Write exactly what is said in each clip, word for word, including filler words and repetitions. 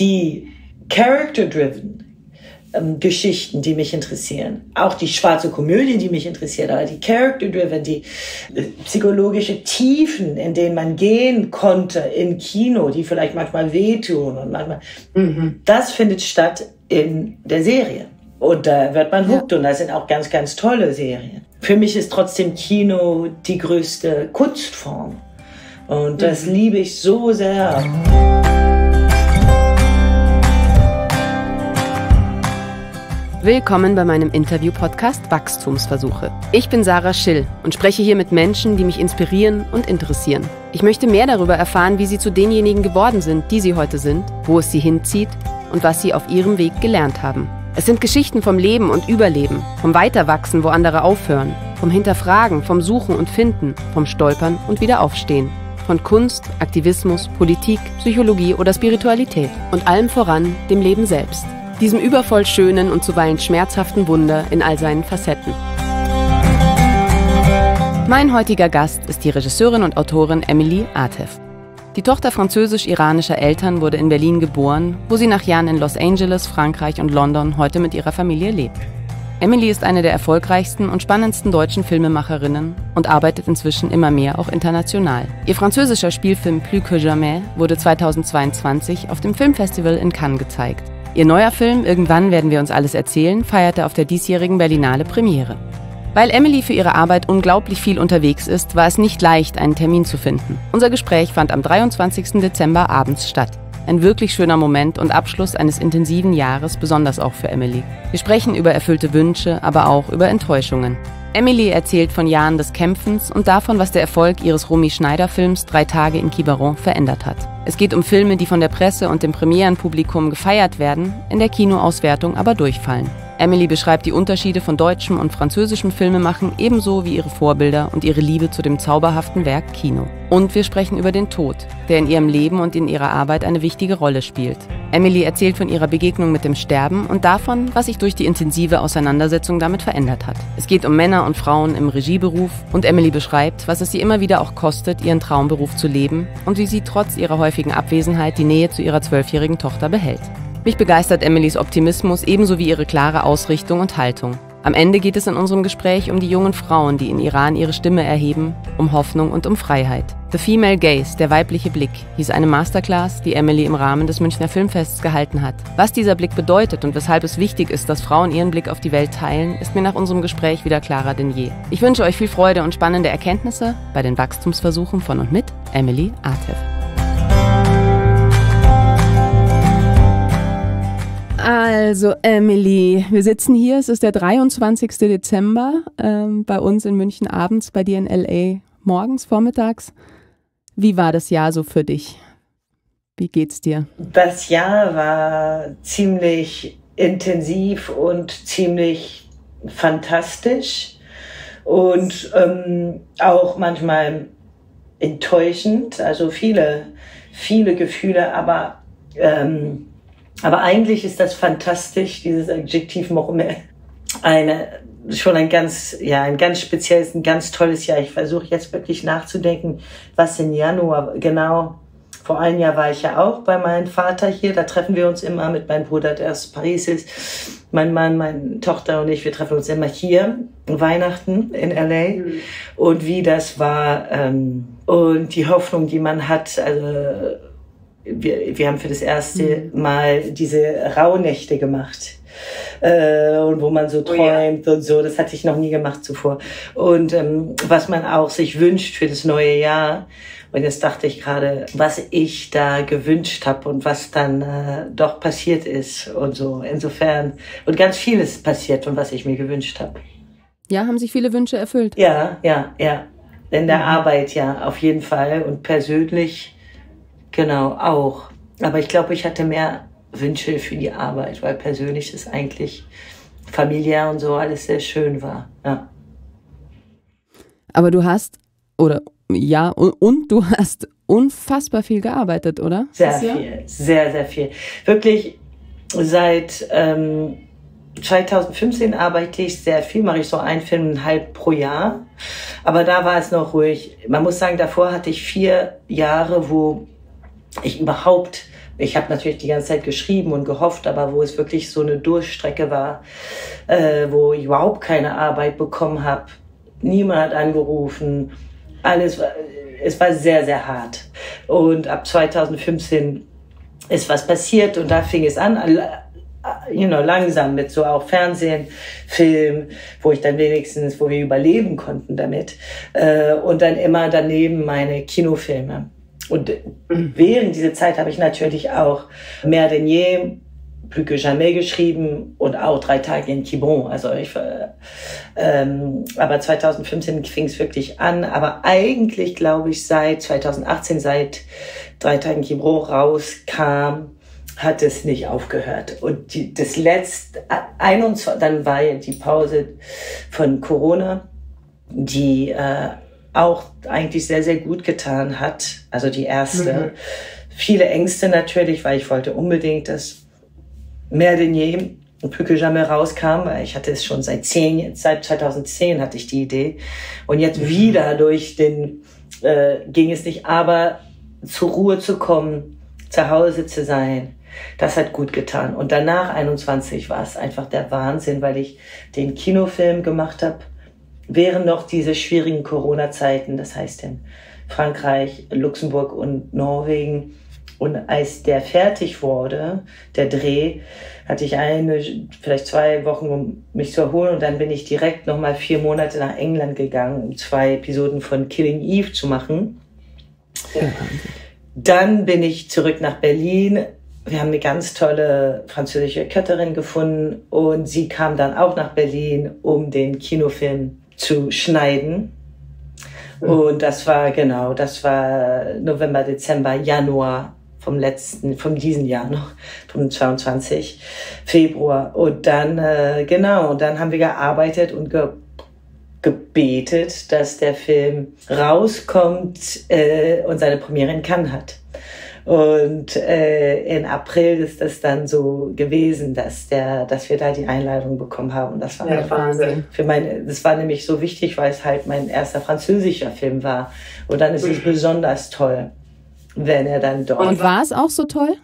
die character-driven ähm, Geschichten, die mich interessieren. Auch die schwarze Komödie, die mich interessiert, aber die character-driven, die äh, psychologische Tiefen, in denen man gehen konnte im Kino, die vielleicht manchmal wehtun und manchmal, mhm. das findet statt in der Serie. Und da wird man hooked, ja. Und das sind auch ganz, ganz tolle Serien. Für mich ist trotzdem Kino die größte Kunstform. Und das mhm. liebe ich so sehr. Willkommen bei meinem Interview-Podcast Wachstumsversuche. Ich bin Sarah Schill und spreche hier mit Menschen, die mich inspirieren und interessieren. Ich möchte mehr darüber erfahren, wie sie zu denjenigen geworden sind, die sie heute sind, wo es sie hinzieht und was sie auf ihrem Weg gelernt haben. Es sind Geschichten vom Leben und Überleben, vom Weiterwachsen, wo andere aufhören, vom Hinterfragen, vom Suchen und Finden, vom Stolpern und Wiederaufstehen, von Kunst, Aktivismus, Politik, Psychologie oder Spiritualität und allem voran dem Leben selbst. Diesem übervoll schönen und zuweilen schmerzhaften Wunder in all seinen Facetten. Mein heutiger Gast ist die Regisseurin und Autorin Emily Atef. Die Tochter französisch-iranischer Eltern wurde in Berlin geboren, wo sie nach Jahren in Los Angeles, Frankreich und London heute mit ihrer Familie lebt. Emily ist eine der erfolgreichsten und spannendsten deutschen Filmemacherinnen und arbeitet inzwischen immer mehr auch international. Ihr französischer Spielfilm Plus que jamais wurde zweitausendzweiundzwanzig auf dem Filmfestival in Cannes gezeigt. Ihr neuer Film Irgendwann werden wir uns alles erzählen feierte auf der diesjährigen Berlinale Premiere. Weil Emily für ihre Arbeit unglaublich viel unterwegs ist, war es nicht leicht, einen Termin zu finden. Unser Gespräch fand am dreiundzwanzigsten Dezember abends statt. Ein wirklich schöner Moment und Abschluss eines intensiven Jahres, besonders auch für Emily. Wir sprechen über erfüllte Wünsche, aber auch über Enttäuschungen. Emily erzählt von Jahren des Kämpfens und davon, was der Erfolg ihres Romy Schneider Films Drei Tage in Quiberon verändert hat. Es geht um Filme, die von der Presse und dem Premierenpublikum gefeiert werden, in der Kinoauswertung aber durchfallen. Emily beschreibt die Unterschiede von deutschem und französischem Filmemachen ebenso wie ihre Vorbilder und ihre Liebe zu dem zauberhaften Werk Kino. Und wir sprechen über den Tod, der in ihrem Leben und in ihrer Arbeit eine wichtige Rolle spielt. Emily erzählt von ihrer Begegnung mit dem Sterben und davon, was sich durch die intensive Auseinandersetzung damit verändert hat. Es geht um Männer und Frauen im Regieberuf und Emily beschreibt, was es sie immer wieder auch kostet, ihren Traumberuf zu leben und wie sie trotz ihrer häufigen Abwesenheit die Nähe zu ihrer zwölfjährigen Tochter behält. Mich begeistert Emilys Optimismus ebenso wie ihre klare Ausrichtung und Haltung. Am Ende geht es in unserem Gespräch um die jungen Frauen, die in Iran ihre Stimme erheben, um Hoffnung und um Freiheit. The Female Gaze, der weibliche Blick, hieß eine Masterclass, die Emily im Rahmen des Münchner Filmfests gehalten hat. Was dieser Blick bedeutet und weshalb es wichtig ist, dass Frauen ihren Blick auf die Welt teilen, ist mir nach unserem Gespräch wieder klarer denn je. Ich wünsche euch viel Freude und spannende Erkenntnisse bei den Wachstumsversuchen von und mit Emily Atef. Also Emily, wir sitzen hier, es ist der dreiundzwanzigste Dezember, ähm, bei uns in München abends, bei dir in L A morgens, vormittags. Wie war das Jahr so für dich? Wie geht's dir? Das Jahr war ziemlich intensiv und ziemlich fantastisch und ähm, auch manchmal enttäuschend, also viele, viele Gefühle, aber... Ähm, Aber eigentlich ist das fantastisch, dieses Adjektiv noch mehr. Eine, schon ein ganz, ja, ein ganz spezielles, ein ganz tolles Jahr. Ich versuche jetzt wirklich nachzudenken, was im Januar, genau, vor einem Jahr war ich ja auch bei meinem Vater hier. Da treffen wir uns immer mit meinem Bruder, der aus Paris ist. Mein Mann, meine Tochter und ich, wir treffen uns immer hier, Weihnachten in L A. Mhm. Und wie das war, ähm, und die Hoffnung, die man hat, also, Wir, wir haben für das erste Mal diese Rauhnächte gemacht äh, und wo man so träumt, oh ja, und so, das hatte ich noch nie gemacht zuvor. Und ähm, was man auch sich wünscht für das neue Jahr, und jetzt dachte ich gerade, was ich da gewünscht habe und was dann äh, doch passiert ist und so, insofern, und ganz vieles passiert von was ich mir gewünscht habe. Ja, haben sich viele Wünsche erfüllt? Ja, ja, ja, in der mhm. Arbeit ja, auf jeden Fall und persönlich. Genau, auch. Aber ich glaube, ich hatte mehr Wünsche für die Arbeit, weil persönlich es eigentlich familiär und so alles sehr schön war. Ja. Aber du hast, oder ja, und, und du hast unfassbar viel gearbeitet, oder? Sehr viel, sehr, sehr viel. Wirklich, seit ähm, zweitausendfünfzehn arbeite ich sehr viel, mache ich so einen Film halb pro Jahr. Aber da war es noch ruhig. Man muss sagen, davor hatte ich vier Jahre, wo ich überhaupt Ich habe natürlich die ganze Zeit geschrieben und gehofft, aber wo es wirklich so eine Durchstrecke war, äh, wo ich überhaupt keine Arbeit bekommen habe. Niemand hat angerufen. Alles, es war sehr, sehr hart. Und ab zweitausendfünfzehn ist was passiert und da fing es an, you know, langsam mit so auch Fernsehen, Film, wo ich dann wenigstens, wo wir überleben konnten damit. Und dann immer daneben meine Kinofilme. Und während dieser Zeit habe ich natürlich auch mehr denn je Plus que jamais geschrieben und auch Drei Tage in Quiberon. Also ich, ähm, aber zweitausendfünfzehn fing es wirklich an. Aber eigentlich, glaube ich, seit zweitausendachtzehn, seit Drei Tage in Quiberon rauskam, hat es nicht aufgehört. Und die, das letzte, einundzwanzig, dann war ja die Pause von Corona, die äh, auch eigentlich sehr, sehr gut getan hat. Also die erste. Mhm. Viele Ängste natürlich, weil ich wollte unbedingt, dass mehr denn je Plus que jamais rauskam, weil ich hatte es schon seit zehn, seit zweitausendzehn hatte ich die Idee. Und jetzt wieder durch den, äh, ging es nicht, aber zur Ruhe zu kommen, zu Hause zu sein, das hat gut getan. Und danach, einundzwanzig, war es einfach der Wahnsinn, weil ich den Kinofilm gemacht habe, während noch diese schwierigen Corona-Zeiten, das heißt in Frankreich, Luxemburg und Norwegen. Und als der fertig wurde, der Dreh, hatte ich eine, vielleicht zwei Wochen, um mich zu erholen. Und dann bin ich direkt nochmal vier Monate nach England gegangen, um zwei Episoden von Killing Eve zu machen. Ja. Dann bin ich zurück nach Berlin. Wir haben eine ganz tolle französische Kötterin gefunden. Und sie kam dann auch nach Berlin, um den Kinofilm zu schneiden. Ja. Und das war, genau, das war November, Dezember, Januar. Vom letzten, vom diesen Jahr noch, vom zweiundzwanzigsten Februar. Und dann, äh, genau, und dann haben wir gearbeitet und ge gebetet, dass der Film rauskommt äh, und seine Premiere in Cannes hat. Und äh, im April ist das dann so gewesen, dass der, dass wir da die Einladung bekommen haben. Und das war ja, Wahnsinn. Für meine, das war nämlich so wichtig, weil es halt mein erster französischer Film war. Und dann ist mhm. es besonders toll, wenn er dann dort. Und war es auch so toll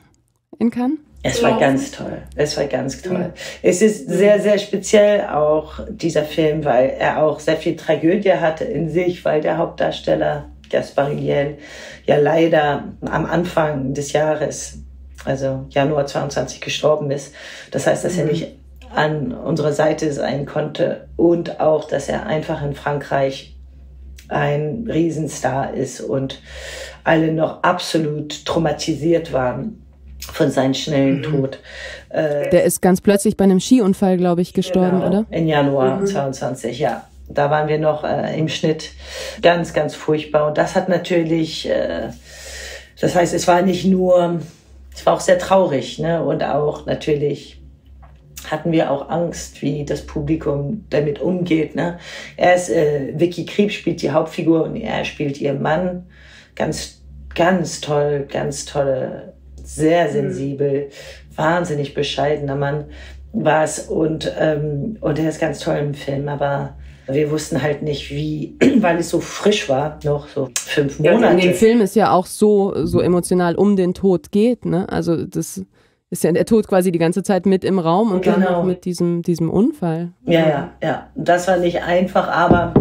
in Cannes? Es war ja. ganz toll. Es war ganz toll. Mhm. Es ist sehr, sehr speziell auch dieser Film, weil er auch sehr viel Tragödie hatte in sich, weil der Hauptdarsteller Gaspard Ulliel ja leider am Anfang des Jahres, also Januar zweiundzwanzig, gestorben ist. Das heißt, dass mhm. er nicht an unserer Seite sein konnte und auch, dass er einfach in Frankreich ein Riesenstar ist und alle noch absolut traumatisiert waren von seinem schnellen mhm. Tod. Äh, Der ist ganz plötzlich bei einem Skiunfall, glaube ich, gestorben, genau, oder? In Januar mhm. zweiundzwanzig, ja. Da waren wir noch äh, im Schnitt ganz, ganz furchtbar. Und das hat natürlich, äh, das heißt, es war nicht nur, es war auch sehr traurig, ne? Und auch natürlich hatten wir auch Angst, wie das Publikum damit umgeht. Ne? Er ist, äh, Vicky Krieps spielt die Hauptfigur und er spielt ihren Mann. Ganz, ganz toll, ganz tolle, sehr sensibel, mhm. wahnsinnig bescheidener Mann war es. Und, ähm, und er ist ganz toll im Film, aber wir wussten halt nicht, wie, weil es so frisch war, noch so fünf Monate. Ja, in dem Film ist ja auch so, so emotional um den Tod geht, ne? Also das ist ja der Tod quasi die ganze Zeit mit im Raum und genau. dann auch mit diesem, diesem Unfall. Ja, ja, ja. Das war nicht einfach, aber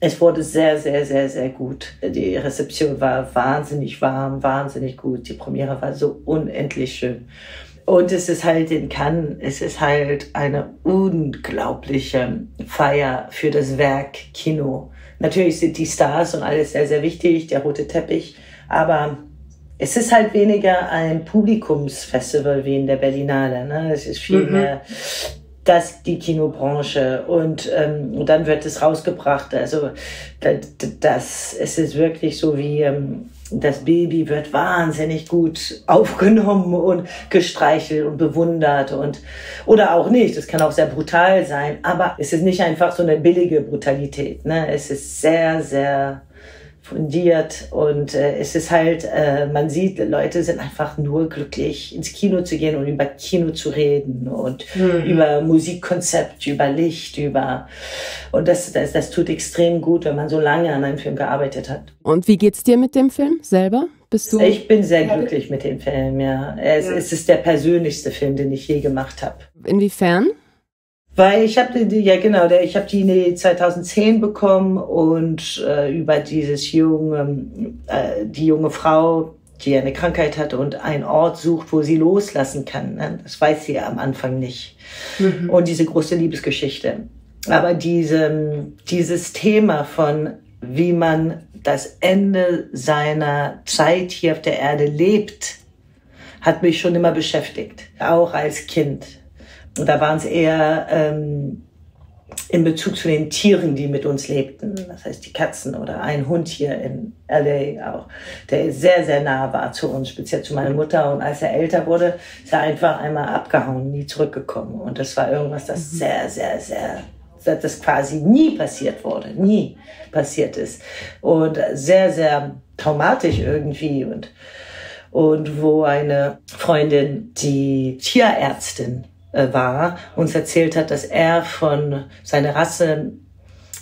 es wurde sehr, sehr, sehr, sehr gut. Die Rezeption war wahnsinnig warm, wahnsinnig gut. Die Premiere war so unendlich schön. Und es ist halt in Cannes, es ist halt eine unglaubliche Feier für das Werk Kino. Natürlich sind die Stars und alles sehr, sehr wichtig, der rote Teppich, aber es ist halt weniger ein Publikumsfestival wie in der Berlinale, ne? Es ist viel mhm. mehr das, die Kinobranche und, ähm, und dann wird es rausgebracht. Also das, das, es ist wirklich so wie ähm, das Baby wird wahnsinnig gut aufgenommen und gestreichelt und bewundert und oder auch nicht. Das kann auch sehr brutal sein, aber es ist nicht einfach so eine billige Brutalität, ne? Es ist sehr, sehr fundiert und äh, es ist halt, äh, man sieht, Leute sind einfach nur glücklich, ins Kino zu gehen und über Kino zu reden und mhm. über Musikkonzept, über Licht, über und das, das, das tut extrem gut, wenn man so lange an einem Film gearbeitet hat. Und wie geht's dir mit dem Film selber? Bist du? Ich bin sehr glücklich mit dem Film, ja. Es, ja. es ist der persönlichste Film, den ich je gemacht habe. Inwiefern? Weil ich habe die, ja genau, ich habe die zweitausendzehn bekommen und äh, über dieses junge, äh, die junge Frau, die eine Krankheit hat und einen Ort sucht, wo sie loslassen kann. Ne? Das weiß sie ja am Anfang nicht. Mhm. Und diese große Liebesgeschichte. Aber diese, dieses Thema von, wie man das Ende seiner Zeit hier auf der Erde lebt, hat mich schon immer beschäftigt, auch als Kind. Und da waren es eher ähm, in Bezug zu den Tieren, die mit uns lebten. Das heißt, die Katzen oder ein Hund hier in L A auch, der sehr, sehr nah war zu uns, speziell zu meiner Mutter. Und als er älter wurde, ist er einfach einmal abgehauen, nie zurückgekommen. Und das war irgendwas, das mhm. sehr, sehr, sehr... dass das quasi nie passiert wurde, nie passiert ist. Und sehr, sehr traumatisch irgendwie. Und, und wo eine Freundin, die Tierärztin war, uns erzählt hat, dass er von seiner Rasse,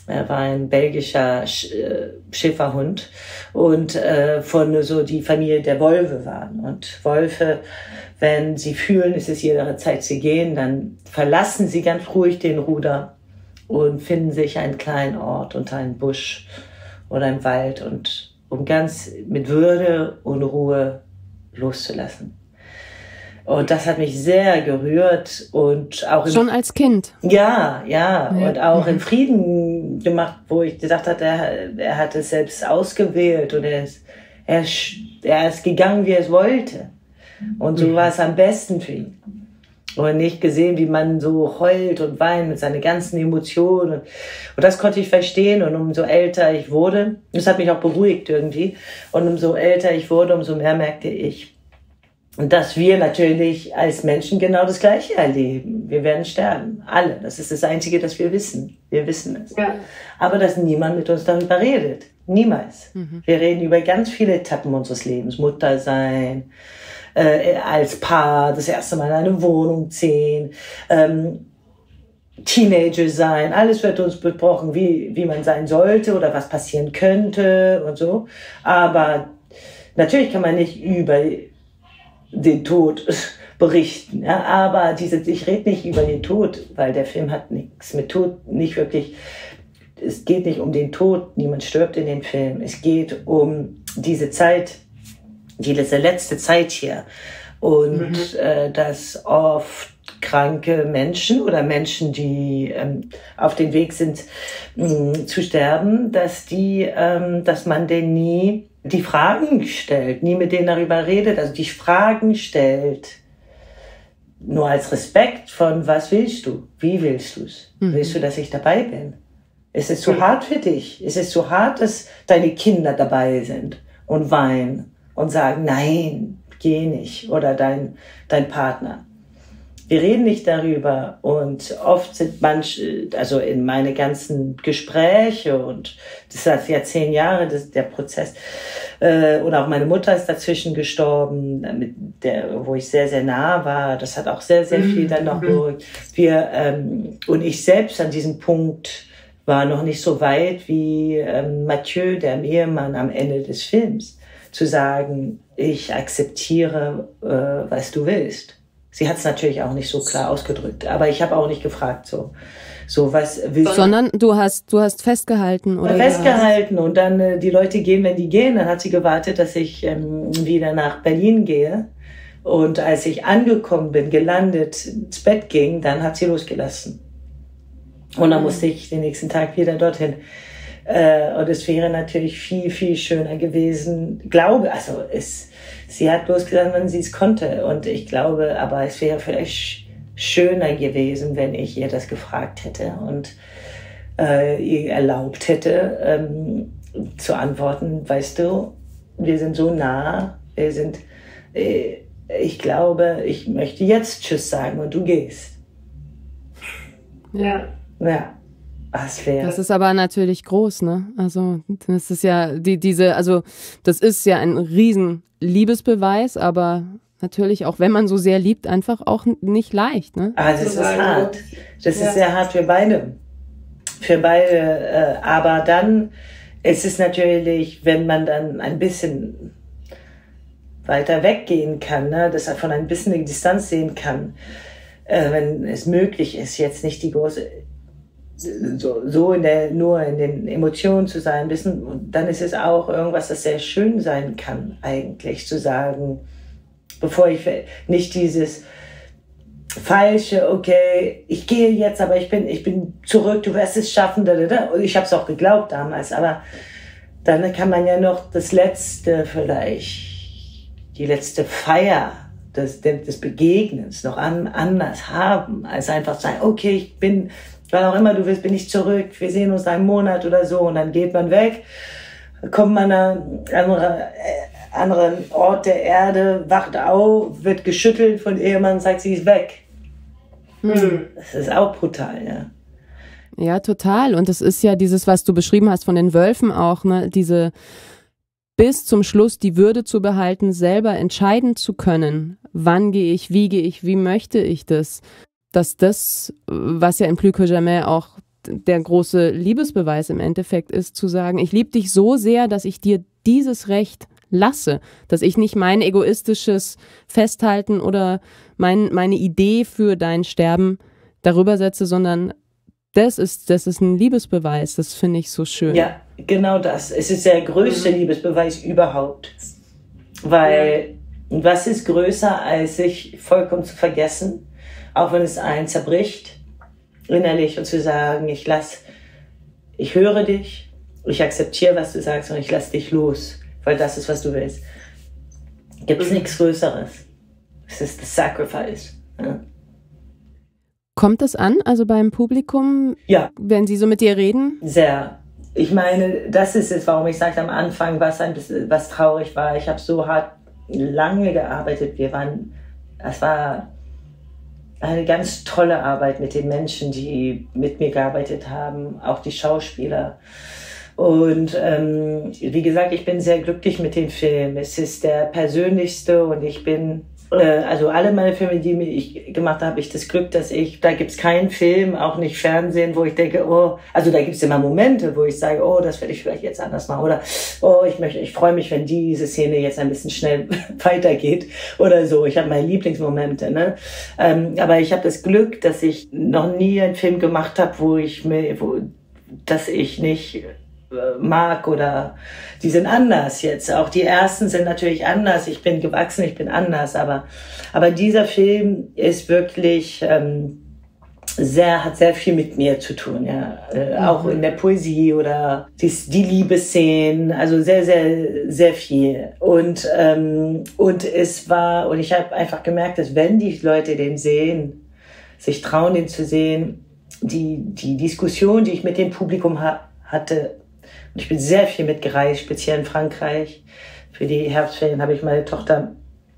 er war ein belgischer Schäferhund, und von so die Familie der Wolfe waren. Und Wölfe, wenn sie fühlen, es ist ihre Zeit zu gehen, dann verlassen sie ganz ruhig den Ruder und finden sich einen kleinen Ort unter einem Busch oder im Wald, und um ganz mit Würde und Ruhe loszulassen. Und das hat mich sehr gerührt und auch schon als Kind. Ja, ja, ja. Und auch in Frieden gemacht, wo ich gesagt hatte, er, er hat es selbst ausgewählt und er ist, er, er ist gegangen, wie er es wollte. Und so war es am besten für ihn. Und nicht gesehen, wie man so heult und weint mit seinen ganzen Emotionen. Und, und das konnte ich verstehen. Und umso älter ich wurde, das hat mich auch beruhigt irgendwie, und umso älter ich wurde, umso mehr merkte ich, dass wir natürlich als Menschen genau das Gleiche erleben. Wir werden sterben, alle. Das ist das Einzige, das wir wissen. Wir wissen es. Ja. Aber dass niemand mit uns darüber redet. Niemals. Mhm. Wir reden über ganz viele Etappen unseres Lebens. Mutter sein, Äh, als Paar, das erste Mal eine Wohnung ziehen, ähm, Teenager sein, alles wird uns besprochen, wie, wie man sein sollte oder was passieren könnte und so. Aber natürlich kann man nicht über den Tod berichten, ja? Aber diese, ich rede nicht über den Tod, weil der Film hat nichts mit Tod, nicht wirklich, es geht nicht um den Tod, niemand stirbt in dem Film, es geht um diese Zeit, die letzte Zeit hier, und mhm. äh, dass oft kranke Menschen oder Menschen, die ähm, auf dem Weg sind mh, zu sterben, dass die, ähm, dass man denen nie die Fragen stellt, nie mit denen darüber redet, also die Fragen stellt, nur als Respekt von, was willst du, wie willst du es, mhm. willst du, dass ich dabei bin? Ist es zu mhm. hart für dich? Ist es zu hart, dass deine Kinder dabei sind und weinen und sagen, nein, geh nicht, oder dein, dein Partner? Wir reden nicht darüber, und oft sind manche, also in meine ganzen Gespräche, und das ist ja zehn Jahre, das, der Prozess, äh, oder auch meine Mutter ist dazwischen gestorben, mit der, wo ich sehr, sehr nah war, das hat auch sehr, sehr viel dann noch beruhigt. Wir, ähm, und ich selbst an diesem Punkt war noch nicht so weit wie ähm, Mathieu, der Ehemann am Ende des Films, zu sagen, ich akzeptiere, äh, was du willst. Sie hat es natürlich auch nicht so klar ausgedrückt, aber ich habe auch nicht gefragt, so, so was willst du? Sondern du hast, du hast festgehalten, oder? Festgehalten, und dann äh, die Leute gehen, wenn die gehen, dann hat sie gewartet, dass ich ähm, wieder nach Berlin gehe, und als ich angekommen bin, gelandet, ins Bett ging, dann hat sie losgelassen. Und dann mhm. musste ich den nächsten Tag wieder dorthin. Und es wäre natürlich viel, viel schöner gewesen, glaube, also es, sie hat bloß gesagt, wenn sie es konnte, und ich glaube, aber es wäre vielleicht schöner gewesen, wenn ich ihr das gefragt hätte und äh, ihr erlaubt hätte, ähm, zu antworten, weißt du, wir sind so nah, wir sind, äh, ich glaube, ich möchte jetzt Tschüss sagen und du gehst. Ja. Ja. Das ist aber natürlich groß, ne? Also das ist ja die diese, also das ist ja ein riesen Liebesbeweis, aber natürlich auch, wenn man so sehr liebt, einfach auch nicht leicht, ne? Also es ist hart. Das ist sehr hart für beide, für beide. Aber dann ist es natürlich, wenn man dann ein bisschen weiter weggehen kann, ne? Dass er von ein bisschen in Distanz sehen kann, äh, wenn es möglich ist, jetzt nicht die große, so, so in der, nur in den Emotionen zu sein, bisschen, und dann ist es auch irgendwas, das sehr schön sein kann, eigentlich zu sagen, bevor ich nicht dieses falsche, okay, ich gehe jetzt, aber ich bin, ich bin zurück, du wirst es schaffen, da, da, da. Ich habe es auch geglaubt damals, aber dann kann man ja noch das letzte vielleicht, die letzte Feier des, des Begegnens noch an, anders haben, als einfach sagen, okay, ich bin, wann auch immer du willst, bin ich zurück, wir sehen uns einen Monat oder so, und dann geht man weg, kommt man an einen anderen Ort der Erde, wacht auf, wird geschüttelt von Ehemann, sagt, sie ist weg. Hm. Das ist auch brutal, ja. Ja, total. Und das ist ja dieses, was du beschrieben hast von den Wölfen auch, ne, diese bis zum Schluss die Würde zu behalten, selber entscheiden zu können, wann gehe ich, wie gehe ich, wie möchte ich das. Dass das, was ja in Plus que jamais auch der große Liebesbeweis im Endeffekt ist, zu sagen, ich liebe dich so sehr, dass ich dir dieses Recht lasse, dass ich nicht mein egoistisches Festhalten oder mein, meine Idee für dein Sterben darüber setze, sondern das ist, das ist ein Liebesbeweis, das finde ich so schön. Ja, genau das. Es ist der größte mhm. Liebesbeweis überhaupt. Weil mhm. was ist größer, als sich vollkommen zu vergessen, auch wenn es einen zerbricht, innerlich, und zu sagen, ich lass, ich höre dich, ich akzeptiere, was du sagst, und ich lass dich los, weil das ist, was du willst. Gibt es mhm. nichts Größeres. Es ist das Sacrifice. Ja. Kommt das an, also beim Publikum, ja, wenn sie so mit dir reden? Sehr. Ich meine, das ist es, warum ich sagte am Anfang, was, ein bisschen, was traurig war. Ich habe so hart lange gearbeitet. Wir waren, es war eine ganz tolle Arbeit mit den Menschen, die mit mir gearbeitet haben, auch die Schauspieler. Und ähm, wie gesagt, ich bin sehr glücklich mit dem Film. Es ist der persönlichste, und ich bin... Also alle meine Filme, die ich gemacht habe, habe ich das Glück, dass ich, da gibt es keinen Film, auch nicht Fernsehen, wo ich denke, oh, also da gibt es immer Momente, wo ich sage, oh, das werde ich vielleicht jetzt anders machen, oder oh, ich möchte, ich freue mich, wenn diese Szene jetzt ein bisschen schnell weitergeht oder so. Ich habe meine Lieblingsmomente, ne? Ähm, aber ich habe das Glück, dass ich noch nie einen Film gemacht habe, wo ich mir, wo, dass ich nicht mag, oder die sind anders jetzt. Auch die ersten sind natürlich anders. Ich bin gewachsen, ich bin anders. Aber, aber dieser Film ist wirklich ähm, sehr, hat sehr viel mit mir zu tun. Ja. Äh, auch mhm. in der Poesie oder die, die Liebesszenen. Also sehr, sehr, sehr viel. Und, ähm, und es war, und ich habe einfach gemerkt, dass wenn die Leute den sehen, sich trauen, den zu sehen, die, die Diskussion, die ich mit dem Publikum ha hatte, ich bin sehr viel mitgereist, speziell in Frankreich. Für die Herbstferien habe ich meine Tochter,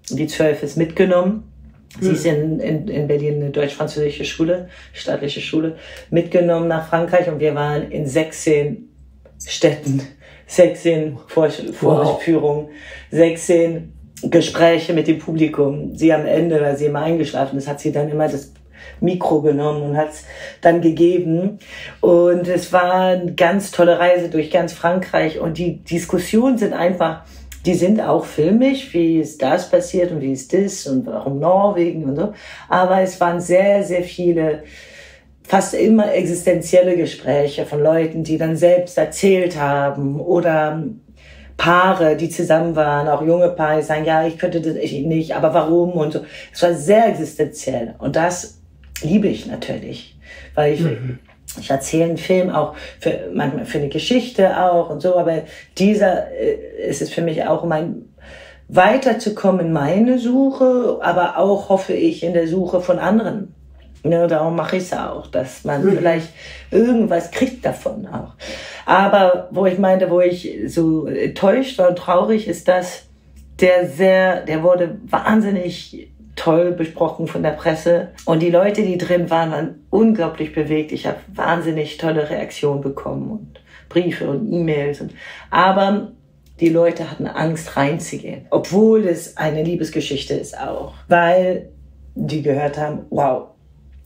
die zwölf ist, mitgenommen. Mhm. Sie ist in, in, in Berlin eine deutsch-französische Schule, staatliche Schule, mitgenommen nach Frankreich. Und wir waren in sechzehn Städten, sechzehn Vor wow. Vorführungen, sechzehn Gespräche mit dem Publikum. Sie am Ende, weil sie immer eingeschlafen ist, hat sie dann immer das Mikro genommen und hat es dann gegeben. Und es war eine ganz tolle Reise durch ganz Frankreich. Und die Diskussionen sind einfach, die sind auch filmisch, wie ist das passiert und wie ist das und warum Norwegen und so. Aber es waren sehr, sehr viele, fast immer existenzielle Gespräche von Leuten, die dann selbst erzählt haben, oder Paare, die zusammen waren, auch junge Paare, die sagen, ja, ich könnte das ich nicht, aber warum und so. Es war sehr existenziell, und das liebe ich natürlich, weil ich, mhm. ich erzähle einen Film auch, für, manchmal für eine Geschichte auch und so, aber dieser äh, ist es für mich auch, mein weiterzukommen in meine Suche, aber auch, hoffe ich, in der Suche von anderen. Ne, darum mache ich es auch, dass man mhm. vielleicht irgendwas kriegt davon auch. Aber wo ich meinte, wo ich so enttäuscht war und traurig, ist, dass der sehr, der wurde wahnsinnig toll besprochen von der Presse. Und die Leute, die drin waren, waren unglaublich bewegt. Ich habe wahnsinnig tolle Reaktionen bekommen und Briefe und E-Mails. Und, aber die Leute hatten Angst, reinzugehen. Obwohl es eine Liebesgeschichte ist auch. Weil die gehört haben, wow,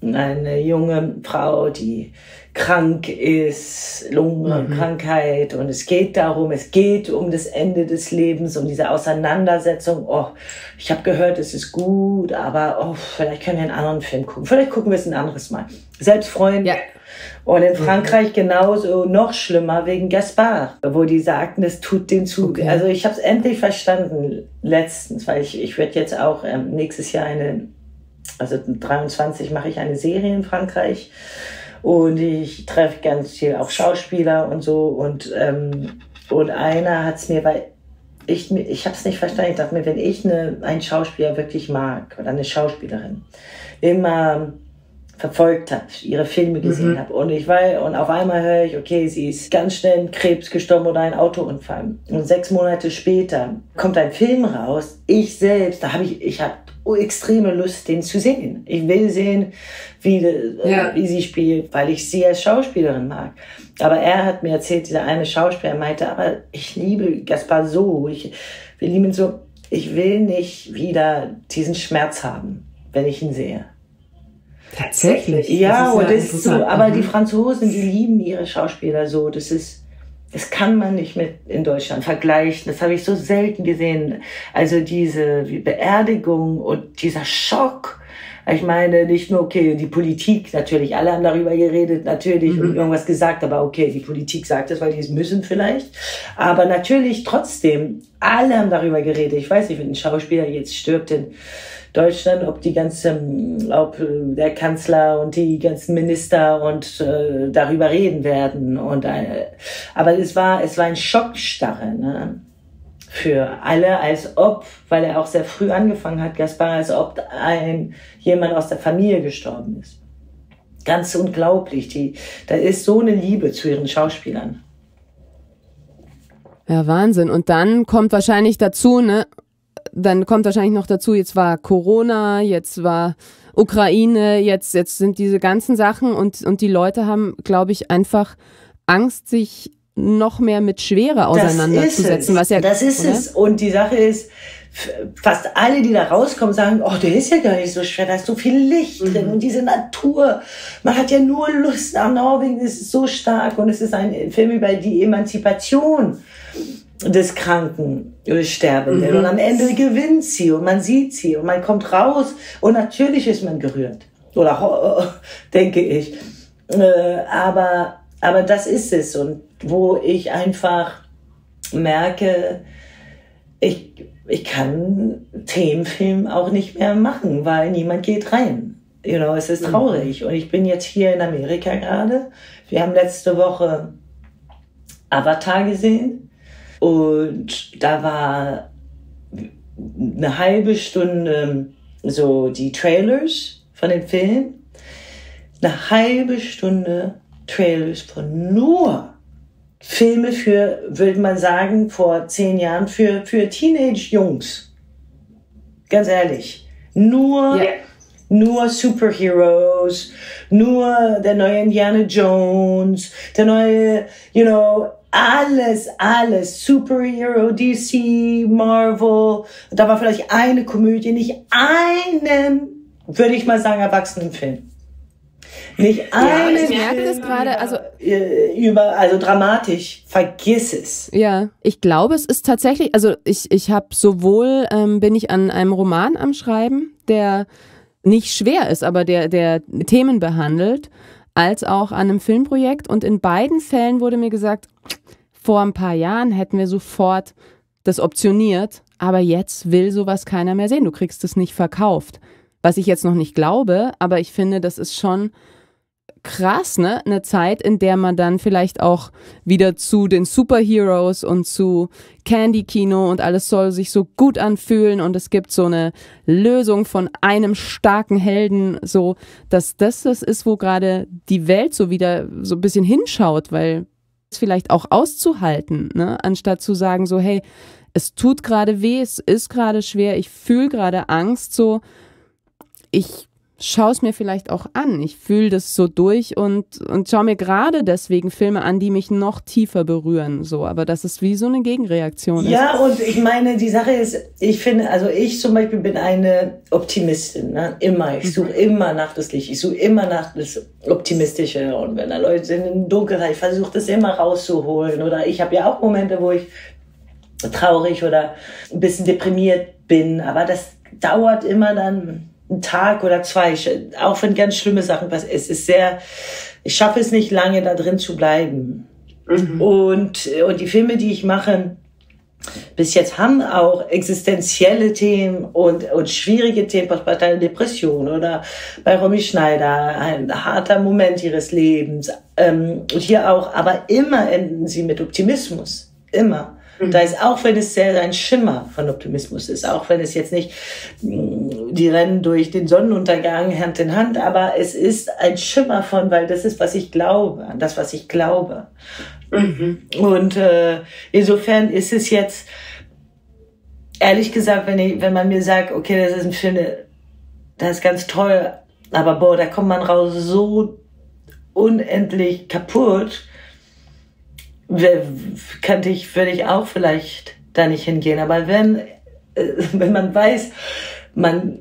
eine junge Frau, die krank ist, Lungenkrankheit, mhm. und es geht darum, es geht um das Ende des Lebens, um diese Auseinandersetzung, oh, ich habe gehört, es ist gut, aber oh, vielleicht können wir einen anderen Film gucken, vielleicht gucken wir es ein anderes Mal. Selbstfreund. Ja. Und in Frankreich genauso, noch schlimmer wegen Gaspard, wo die sagten, es tut den Zug. Okay. Also ich habe es endlich verstanden, letztens, weil ich, ich werde jetzt auch ähm, nächstes Jahr eine, also dreiundzwanzig mache ich eine Serie in Frankreich und ich treffe ganz viel auch Schauspieler und so und, ähm, und einer hat es mir, weil ich, ich habe es nicht verstanden, ich dachte mir, wenn ich eine, einen Schauspieler wirklich mag oder eine Schauspielerin, immer verfolgt habe, ihre Filme gesehen mhm. habe und ich war und auf einmal höre ich, okay, sie ist ganz schnell an Krebs gestorben oder ein Autounfall und sechs Monate später kommt ein Film raus, ich selbst, da habe ich, ich habe extreme Lust, den zu sehen. Ich will sehen, wie, ja. wie sie spielt, weil ich sie als Schauspielerin mag. Aber er hat mir erzählt, dieser eine Schauspieler meinte, aber ich liebe Gaspard so, ich, wir lieben ihn so, ich will nicht wieder diesen Schmerz haben, wenn ich ihn sehe. Tatsächlich? Ja, das ist, ja das ist so. Aber mhm. die Franzosen, die lieben ihre Schauspieler so. Das ist, das kann man nicht mit in Deutschland vergleichen. Das habe ich so selten gesehen. Also diese Beerdigung und dieser Schock. Ich meine, nicht nur, okay, die Politik natürlich. Alle haben darüber geredet, natürlich, mhm. und irgendwas gesagt. Aber okay, die Politik sagt das, weil die es müssen vielleicht. Aber natürlich trotzdem, alle haben darüber geredet. Ich weiß nicht, wenn ein Schauspieler jetzt stirbt, denn Deutschland, ob die ganze, ob der Kanzler und die ganzen Minister und äh, darüber reden werden und äh, aber es war es war ein Schockstarre, ne? Für alle, als ob, weil er auch sehr früh angefangen hat, Gaspard, als ob ein jemand aus der Familie gestorben ist. Ganz unglaublich, die da ist so eine Liebe zu ihren Schauspielern. Ja, Wahnsinn. Und dann kommt wahrscheinlich dazu, ne? Dann kommt wahrscheinlich noch dazu, jetzt war Corona, jetzt war Ukraine, jetzt, jetzt sind diese ganzen Sachen und, und die Leute haben, glaube ich, einfach Angst, sich noch mehr mit Schwere auseinanderzusetzen. Das ist, was ja, das ist es. Und die Sache ist, fast alle, die da rauskommen, sagen, oh, der ist ja gar nicht so schwer, da ist so viel Licht mhm. drin und diese Natur. Man hat ja nur Lust am Norwegen, es ist so stark und es ist ein Film über die Emanzipation des Kranken oder Sterbenden. Mhm. Und am Ende gewinnt sie und man sieht sie und man kommt raus und natürlich ist man gerührt. Oder denke ich. Äh, aber, aber das ist es. Und wo ich einfach merke, ich, ich kann Themenfilm auch nicht mehr machen, weil niemand geht rein. You know, es ist traurig. Mhm. Und ich bin jetzt hier in Amerika gerade. Wir haben letzte Woche Avatar gesehen. Und da war eine halbe Stunde so die Trailers von den Filmen. Eine halbe Stunde Trailers von nur Filme für, würde man sagen, vor zehn Jahren für, für Teenage-Jungs. Ganz ehrlich. Nur, yeah. nur Superheroes, nur der neue Indiana Jones, der neue, you know, alles, alles, Superhero, D C, Marvel, da war vielleicht eine Komödie, nicht einen, würde ich mal sagen, erwachsenen Film. Nicht einen ja, ich merke das gerade, also über, also dramatisch, vergiss es. Ja, ich glaube, es ist tatsächlich, also ich, ich habe sowohl, ähm, bin ich an einem Roman am Schreiben, der nicht schwer ist, aber der, der Themen behandelt, als auch an einem Filmprojekt. Und in beiden Fällen wurde mir gesagt, vor ein paar Jahren hätten wir sofort das optioniert, aber jetzt will sowas keiner mehr sehen. Du kriegst es nicht verkauft. Was ich jetzt noch nicht glaube, aber ich finde, das ist schon krass, ne? Eine Zeit, in der man dann vielleicht auch wieder zu den Superheroes und zu Candy-Kino und alles soll sich so gut anfühlen und es gibt so eine Lösung von einem starken Helden, so dass das das ist, wo gerade die Welt so wieder so ein bisschen hinschaut, weil es vielleicht auch auszuhalten, ne? Anstatt zu sagen so, hey, es tut gerade weh, es ist gerade schwer, ich fühle gerade Angst, so ich schau es mir vielleicht auch an. Ich fühle das so durch und, und schaue mir gerade deswegen Filme an, die mich noch tiefer berühren. So, aber das ist wie so eine Gegenreaktion. Ja, ist. Und ich meine, die Sache ist, ich finde, also ich zum Beispiel bin eine Optimistin, ne? Immer. Ich suche mhm. immer nach das Licht. Ich suche immer nach das Optimistische. Und wenn da Leute sind in Dunkelheit, ich versuche das immer rauszuholen. Oder ich habe ja auch Momente, wo ich traurig oder ein bisschen deprimiert bin. Aber das dauert immer dann einen Tag oder zwei, auch wenn ganz schlimme Sachen passieren. Es ist sehr, ich schaffe es nicht lange, da drin zu bleiben. Mhm. Und, und die Filme, die ich mache, bis jetzt haben auch existenzielle Themen und, und schwierige Themen, was bei einer Depression oder bei Romy Schneider, ein harter Moment ihres Lebens. Ähm, und hier auch, aber immer enden sie mit Optimismus. Immer. Da ist, auch wenn es sehr ein Schimmer von Optimismus ist, auch wenn es jetzt nicht, die rennen durch den Sonnenuntergang Hand in Hand, aber es ist ein Schimmer von, weil das ist, was ich glaube, an das, was ich glaube. Mhm. Und äh, insofern ist es jetzt, ehrlich gesagt, wenn, ich, wenn man mir sagt, okay, das ist ein Film, das ist ganz toll, aber boah, da kommt man raus so unendlich kaputt, könnte ich, würde ich auch vielleicht da nicht hingehen. Aber wenn, wenn man weiß, man,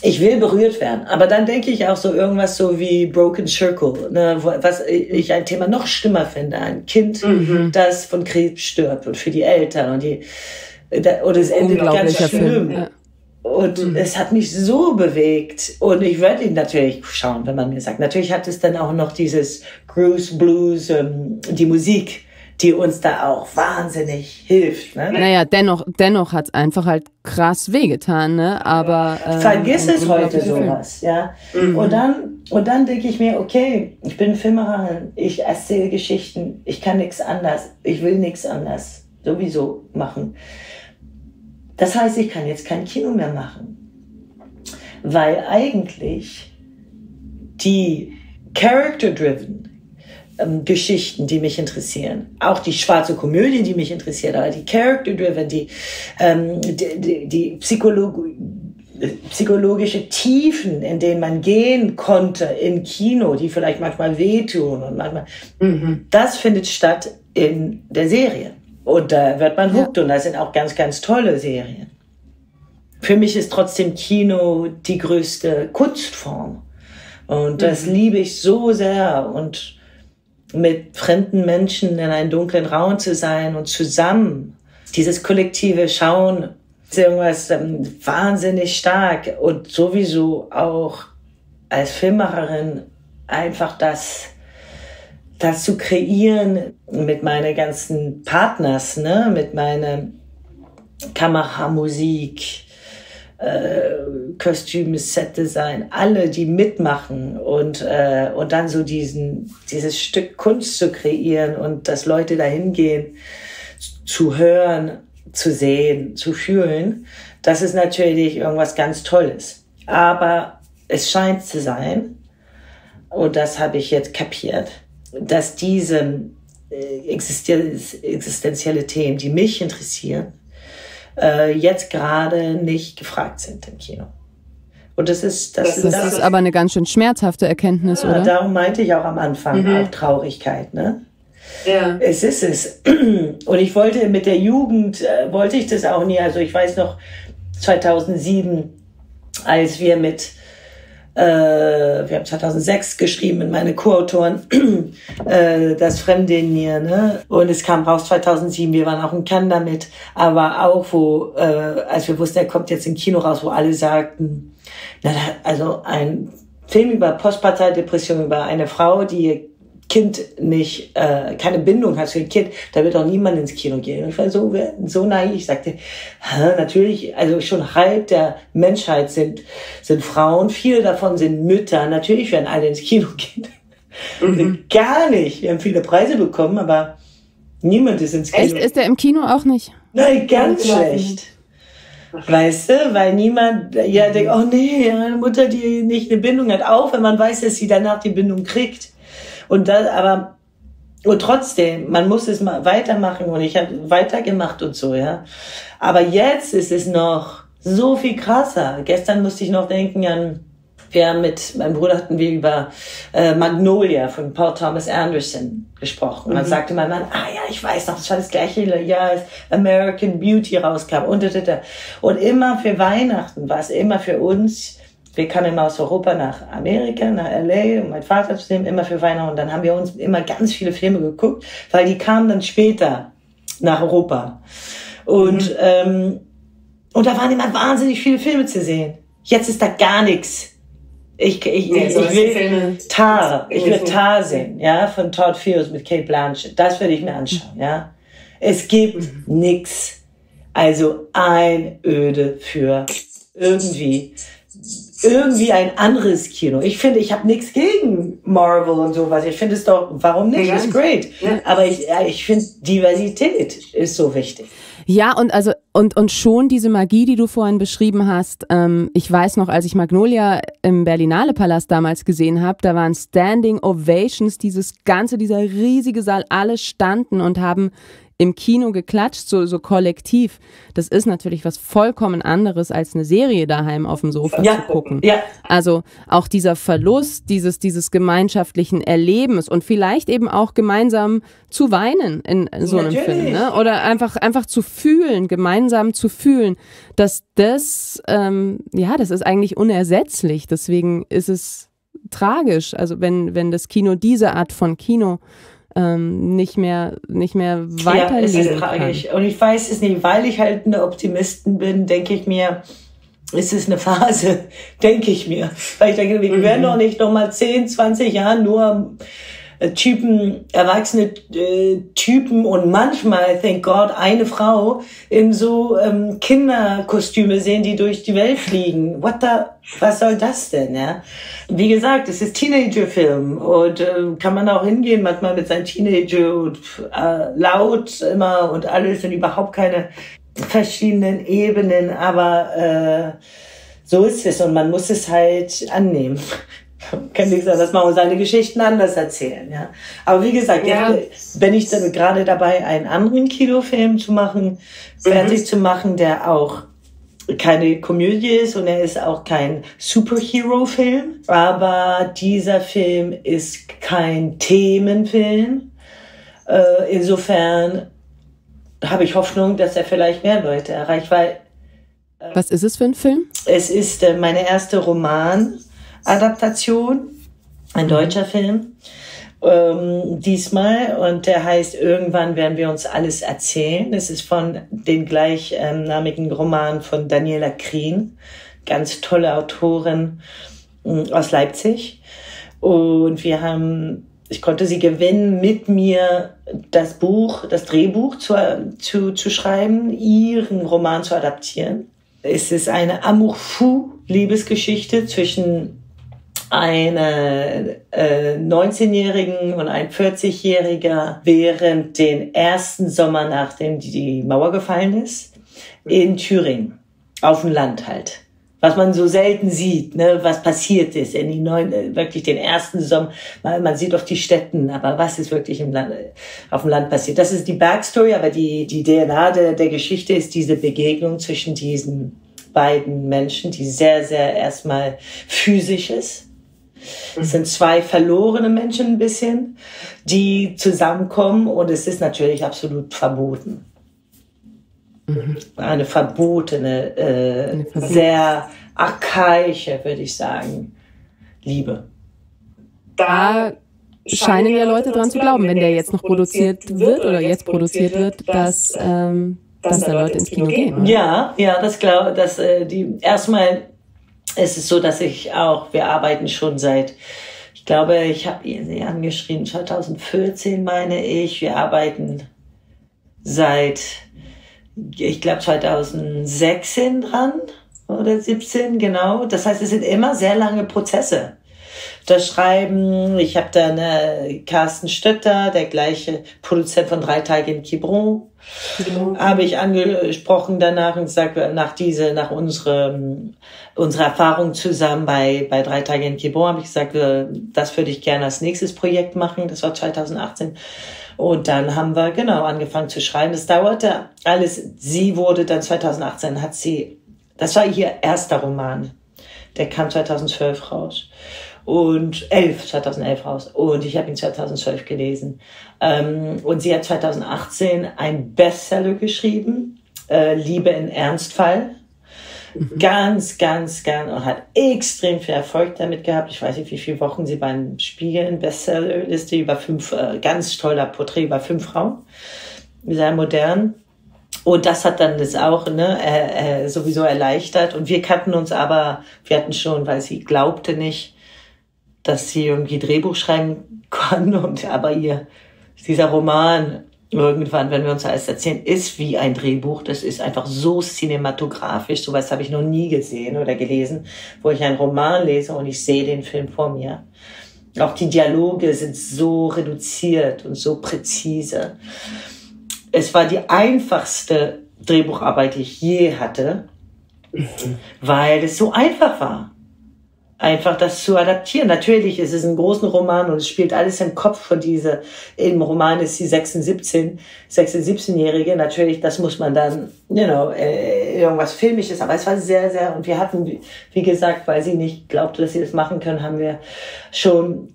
ich will berührt werden, aber dann denke ich auch so irgendwas so wie Broken Circle, ne, was ich ein Thema noch schlimmer finde. Ein Kind, mhm. das von Krebs stirbt und für die Eltern und die, und es endet ganz schlimm. Film, ja. Und mhm. es hat mich so bewegt. Und ich werde ihn natürlich schauen, wenn man mir sagt. Natürlich hat es dann auch noch dieses Groove Blues, ähm, die Musik, die uns da auch wahnsinnig hilft. Ne? Naja, dennoch, dennoch hat es einfach halt krass wehgetan. Ne? Aber ähm, vergiss es heute sowas. Ja? Mhm. Und dann, und dann denke ich mir, okay, ich bin Filmerin, ich erzähle Geschichten, ich kann nichts anders, ich will nichts anders sowieso machen. Das heißt, ich kann jetzt kein Kino mehr machen, weil eigentlich die character-driven ähm, Geschichten, die mich interessieren, auch die schwarze Komödie, die mich interessiert, aber die character-driven, die, ähm, die, die, die Psycholo psychologische Tiefen, in denen man gehen konnte im Kino, die vielleicht manchmal wehtun und manchmal, mhm. das findet statt in der Serie. Und da wird man hooked, ja. Und da sind auch ganz, ganz tolle Serien. Für mich ist trotzdem Kino die größte Kunstform. Und mhm. das liebe ich so sehr. Und mit fremden Menschen in einem dunklen Raum zu sein und zusammen dieses kollektive Schauen ist irgendwas ähm, wahnsinnig stark. Und sowieso auch als Filmemacherin einfach das... das zu kreieren mit meinen ganzen Partners, ne, mit meiner Kameramusik, äh, Kostüme, Setdesign, alle, die mitmachen und, äh, und dann so diesen, dieses Stück Kunst zu kreieren und dass Leute dahin gehen, zu hören, zu sehen, zu fühlen, das ist natürlich irgendwas ganz Tolles. Aber es scheint zu sein, und das habe ich jetzt kapiert, dass diese existenzielle Themen, die mich interessieren, jetzt gerade nicht gefragt sind im Kino. Und das ist, das, das, ist, das ist aber eine ganz schön schmerzhafte Erkenntnis, ja, oder? Darum meinte ich auch am Anfang, mhm. auch Traurigkeit, ne? Ja. Es ist es. Und ich wollte mit der Jugend, wollte ich das auch nie. Also ich weiß noch zweitausendsieben, als wir mit wir haben zweitausendsechs geschrieben mit meinen Co-Autoren, äh, Das Fremde in mir, ne? Und es kam raus zweitausendsieben, wir waren auch in Cannes damit, aber auch wo, äh, als wir wussten, er kommt jetzt im Kino raus, wo alle sagten, na, also ein Film über Postparteidepression, über eine Frau, die ihr Kind nicht, äh, keine Bindung hat zu ihr Kind, da wird auch niemand ins Kino gehen. Und ich war so, so naiv, ich sagte, natürlich, also schon halb der Menschheit sind, sind Frauen, viele davon sind Mütter, natürlich werden alle ins Kino gehen. Mhm. Gar nicht, wir haben viele Preise bekommen, aber niemand ist ins Kino. Echt? Ist der im Kino auch nicht? Nein, ganz schlecht. Weißt du, weil niemand ja denkt, oh nee, eine Mutter, die nicht eine Bindung hat, auch wenn man weiß, dass sie danach die Bindung kriegt. Und das, aber, und trotzdem, man muss es mal weitermachen und ich habe weitergemacht und so, ja. Aber jetzt ist es noch so viel krasser. Gestern musste ich noch denken an wir mit meinem Bruder hatten wir über äh, Magnolia von Paul Thomas Anderson gesprochen. Und dann mhm. sagte mein Mann, ah ja, ich weiß noch, das war das gleiche Jahr, als American Beauty rauskam und da, da, da. Und immer für Weihnachten war es immer für uns, wir kamen immer aus Europa nach Amerika, nach L A, um meinen Vater zu nehmen, immer für Weihnachten. Und dann haben wir uns immer ganz viele Filme geguckt, weil die kamen dann später nach Europa. Und, mhm. ähm, und da waren immer wahnsinnig viele Filme zu sehen. Jetzt ist da gar nichts. Ich, ich, nee, ich, so ich will Tar, ich will Tar sehen, ja, von Todd Fields mit Cate Blanchett. Das würde ich mir anschauen, ja. Es gibt mhm. nichts. Also einöde für irgendwie, irgendwie ein anderes Kino. Ich finde, ich habe nichts gegen Marvel und sowas. Ich finde es doch, warum nicht? Ja, ist great. Ja. Aber ich, ich finde, Diversität ist so wichtig. Ja, und also und und schon diese Magie, die du vorhin beschrieben hast. Ähm, ich weiß noch, als ich Magnolia im Berlinale Palast damals gesehen habe, da waren Standing Ovations, dieses ganze, dieser riesige Saal, alle standen und haben im Kino geklatscht, so so kollektiv. Das ist natürlich was vollkommen anderes, als eine Serie daheim auf dem Sofa ja, zu gucken. Ja. Also auch dieser Verlust dieses dieses gemeinschaftlichen Erlebens und vielleicht eben auch gemeinsam zu weinen in so einem natürlich. Film, ne? Oder einfach einfach zu fühlen, gemeinsam zu fühlen, dass das ähm, ja, das ist eigentlich unersetzlich. Deswegen ist es tragisch, also wenn wenn das Kino diese Art von Kino Ähm, nicht mehr, nicht mehr weiterleben kann. Ja, es ist tragisch. Und ich weiß es nicht, weil ich halt eine Optimistin bin, denke ich mir, es ist eine Phase, denke ich mir. Weil ich denke, wir mhm. werden doch nicht nochmal zehn, zwanzig Jahre nur Typen, erwachsene äh, Typen und manchmal, thank God, eine Frau in so ähm, Kinderkostüme sehen, die durch die Welt fliegen. What the, was soll das denn? Ja? Wie gesagt, es ist Teenager-Film und äh, kann man auch hingehen manchmal mit seinen Teenager und äh, laut immer und alles und überhaupt keine verschiedenen Ebenen, aber äh, so ist es und man muss es halt annehmen. Kann nichts anderes machen und seine Geschichten anders erzählen, ja. Aber wie gesagt, ja. jetzt bin ich dann gerade dabei, einen anderen Kinofilm zu machen, fertig mhm. zu machen, der auch keine Komödie ist und er ist auch kein Superhero-Film. Aber dieser Film ist kein Themenfilm. Äh, insofern habe ich Hoffnung, dass er vielleicht mehr Leute erreicht, weil... Äh, Was ist es für ein Film? Es ist äh, meine erste Roman. Adaptation, ein deutscher Film, ähm, diesmal und der heißt Irgendwann werden wir uns alles erzählen. Es ist von den gleichnamigen Roman von Daniela Krien, ganz tolle Autorin aus Leipzig und wir haben, ich konnte sie gewinnen, mit mir das Buch, das Drehbuch zu, zu, zu schreiben, ihren Roman zu adaptieren. Es ist eine Amour-Fou-Liebesgeschichte zwischen einer äh, neunzehnjährigen und ein vierzigjähriger während den ersten Sommer, nachdem die, die Mauer gefallen ist, in Thüringen, auf dem Land halt. Was man so selten sieht, ne, was passiert ist in die neuen, wirklich den ersten Sommer. Man, man sieht doch die Städten, aber was ist wirklich im Land, auf dem Land passiert? Das ist die Backstory, aber die, die D N A der, der Geschichte ist diese Begegnung zwischen diesen beiden Menschen, die sehr, sehr erstmal physisch ist. Es sind zwei verlorene Menschen ein bisschen, die zusammenkommen und es ist natürlich absolut verboten. Eine verbotene, äh, Eine verbotene, sehr archaische, würde ich sagen, Liebe. Da scheinen ja Leute dran zu glauben, wenn der jetzt noch produziert wird oder jetzt produziert wird, dass, ähm, dass da Leute ins Kino gehen. Oder? Ja, ja, das glaube ich. Äh, die, erstmal ist es so, dass ich auch, wir arbeiten schon seit, ich glaube, ich habe sie angeschrieben, zweitausendvierzehn meine ich, wir arbeiten seit... ich glaube zweitausendsechzehn dran oder siebzehn, genau. Das heißt, es sind immer sehr lange Prozesse. Das Schreiben, ich habe dann äh, Carsten Stötter, der gleiche Produzent von Drei Tage in Quiberon, genau. habe ich angesprochen danach und gesagt, nach diese, nach unsere, unsere Erfahrung zusammen bei, bei Drei Tage in Quiberon, habe ich gesagt, das würde ich gerne als nächstes Projekt machen. Das war zweitausendachtzehn. Und dann haben wir, genau, angefangen zu schreiben. Das dauerte alles. Sie wurde dann zweitausendachtzehn, hat sie, das war ihr erster Roman. Der kam zweitausendzwölf raus. Und elf, zweitausendelf raus. Und ich habe ihn zweitausendzwölf gelesen. Ähm, und sie hat zweitausendachtzehn einen Bestseller geschrieben, äh, Liebe in Ernstfall. Mhm. Ganz, ganz, ganz, und hat extrem viel Erfolg damit gehabt. Ich weiß nicht, wie viele Wochen sie beim Spiegel in Bestsellerliste über fünf, äh, ganz toller Porträt über fünf Frauen, sehr modern. Und das hat dann das auch ne, äh, äh, sowieso erleichtert. Und wir kannten uns aber, wir hatten schon, weil sie glaubte nicht, dass sie irgendwie Drehbuch schreiben kann, und aber ihr, dieser Roman, Irgendwann, wenn wir uns alles erzählen, ist wie ein Drehbuch. Das ist einfach so cinematografisch. Sowas habe ich noch nie gesehen oder gelesen, wo ich einen Roman lese und ich sehe den Film vor mir. Auch die Dialoge sind so reduziert und so präzise. Es war die einfachste Drehbucharbeit, die ich je hatte, weil es so einfach war. Einfach das zu adaptieren. Natürlich ist es ein großer Roman und es spielt alles im Kopf von diese, im Roman ist sie sechzehn, siebzehn, sechzehn, siebzehnjährige. Natürlich, das muss man dann, you know, irgendwas Filmisches, aber es war sehr, sehr, und wir hatten, wie gesagt, weil sie nicht glaubte, dass sie das machen können, haben wir schon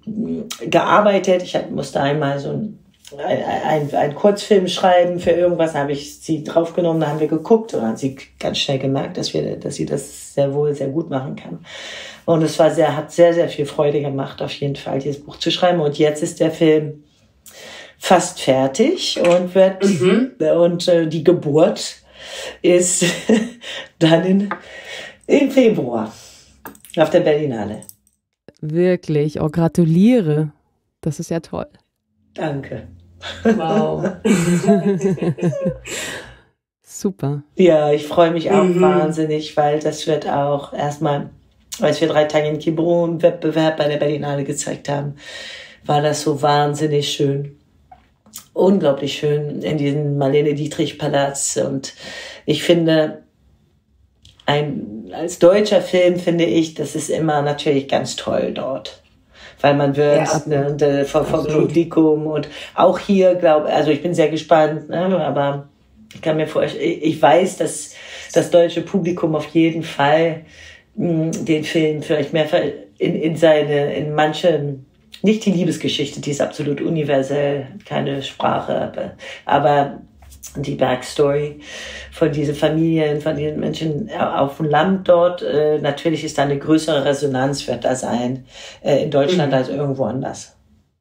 gearbeitet. Ich musste einmal so ein, Ein, ein, ein Kurzfilm schreiben für irgendwas, habe ich sie draufgenommen, da haben wir geguckt und haben sie ganz schnell gemerkt, dass wir, dass sie das sehr wohl, sehr gut machen kann. Und es war sehr, hat sehr, sehr viel Freude gemacht, auf jeden Fall, dieses Buch zu schreiben. Und jetzt ist der Film fast fertig und wird, mhm. und äh, die Geburt ist dann in, im Februar auf der Berlinale. Wirklich, oh, gratuliere. Das ist ja toll. Danke. Wow. Super. Ja, ich freue mich auch mhm. wahnsinnig, weil das wird auch erstmal, als wir Drei Tage in Quiberon im Wettbewerb bei der Berlinale gezeigt haben, war das so wahnsinnig schön. Unglaublich schön in diesem Marlene-Dietrich-Palaz. Und ich finde, ein, als deutscher Film finde ich, das ist immer natürlich ganz toll dort. Weil man wird ja, ne, vom Publikum und auch hier, glaube also ich bin sehr gespannt, ne, aber ich kann mir vorstellen, ich weiß, dass das deutsche Publikum auf jeden Fall mh, den Film vielleicht mehr in, in seine, in manchen, nicht die Liebesgeschichte, die ist absolut universell, keine Sprache, aber, aber die Backstory von diesen Familien, von diesen Menschen auf dem Land dort, äh, natürlich ist da eine größere Resonanz, wird da sein, äh, in Deutschland mhm. als irgendwo anders.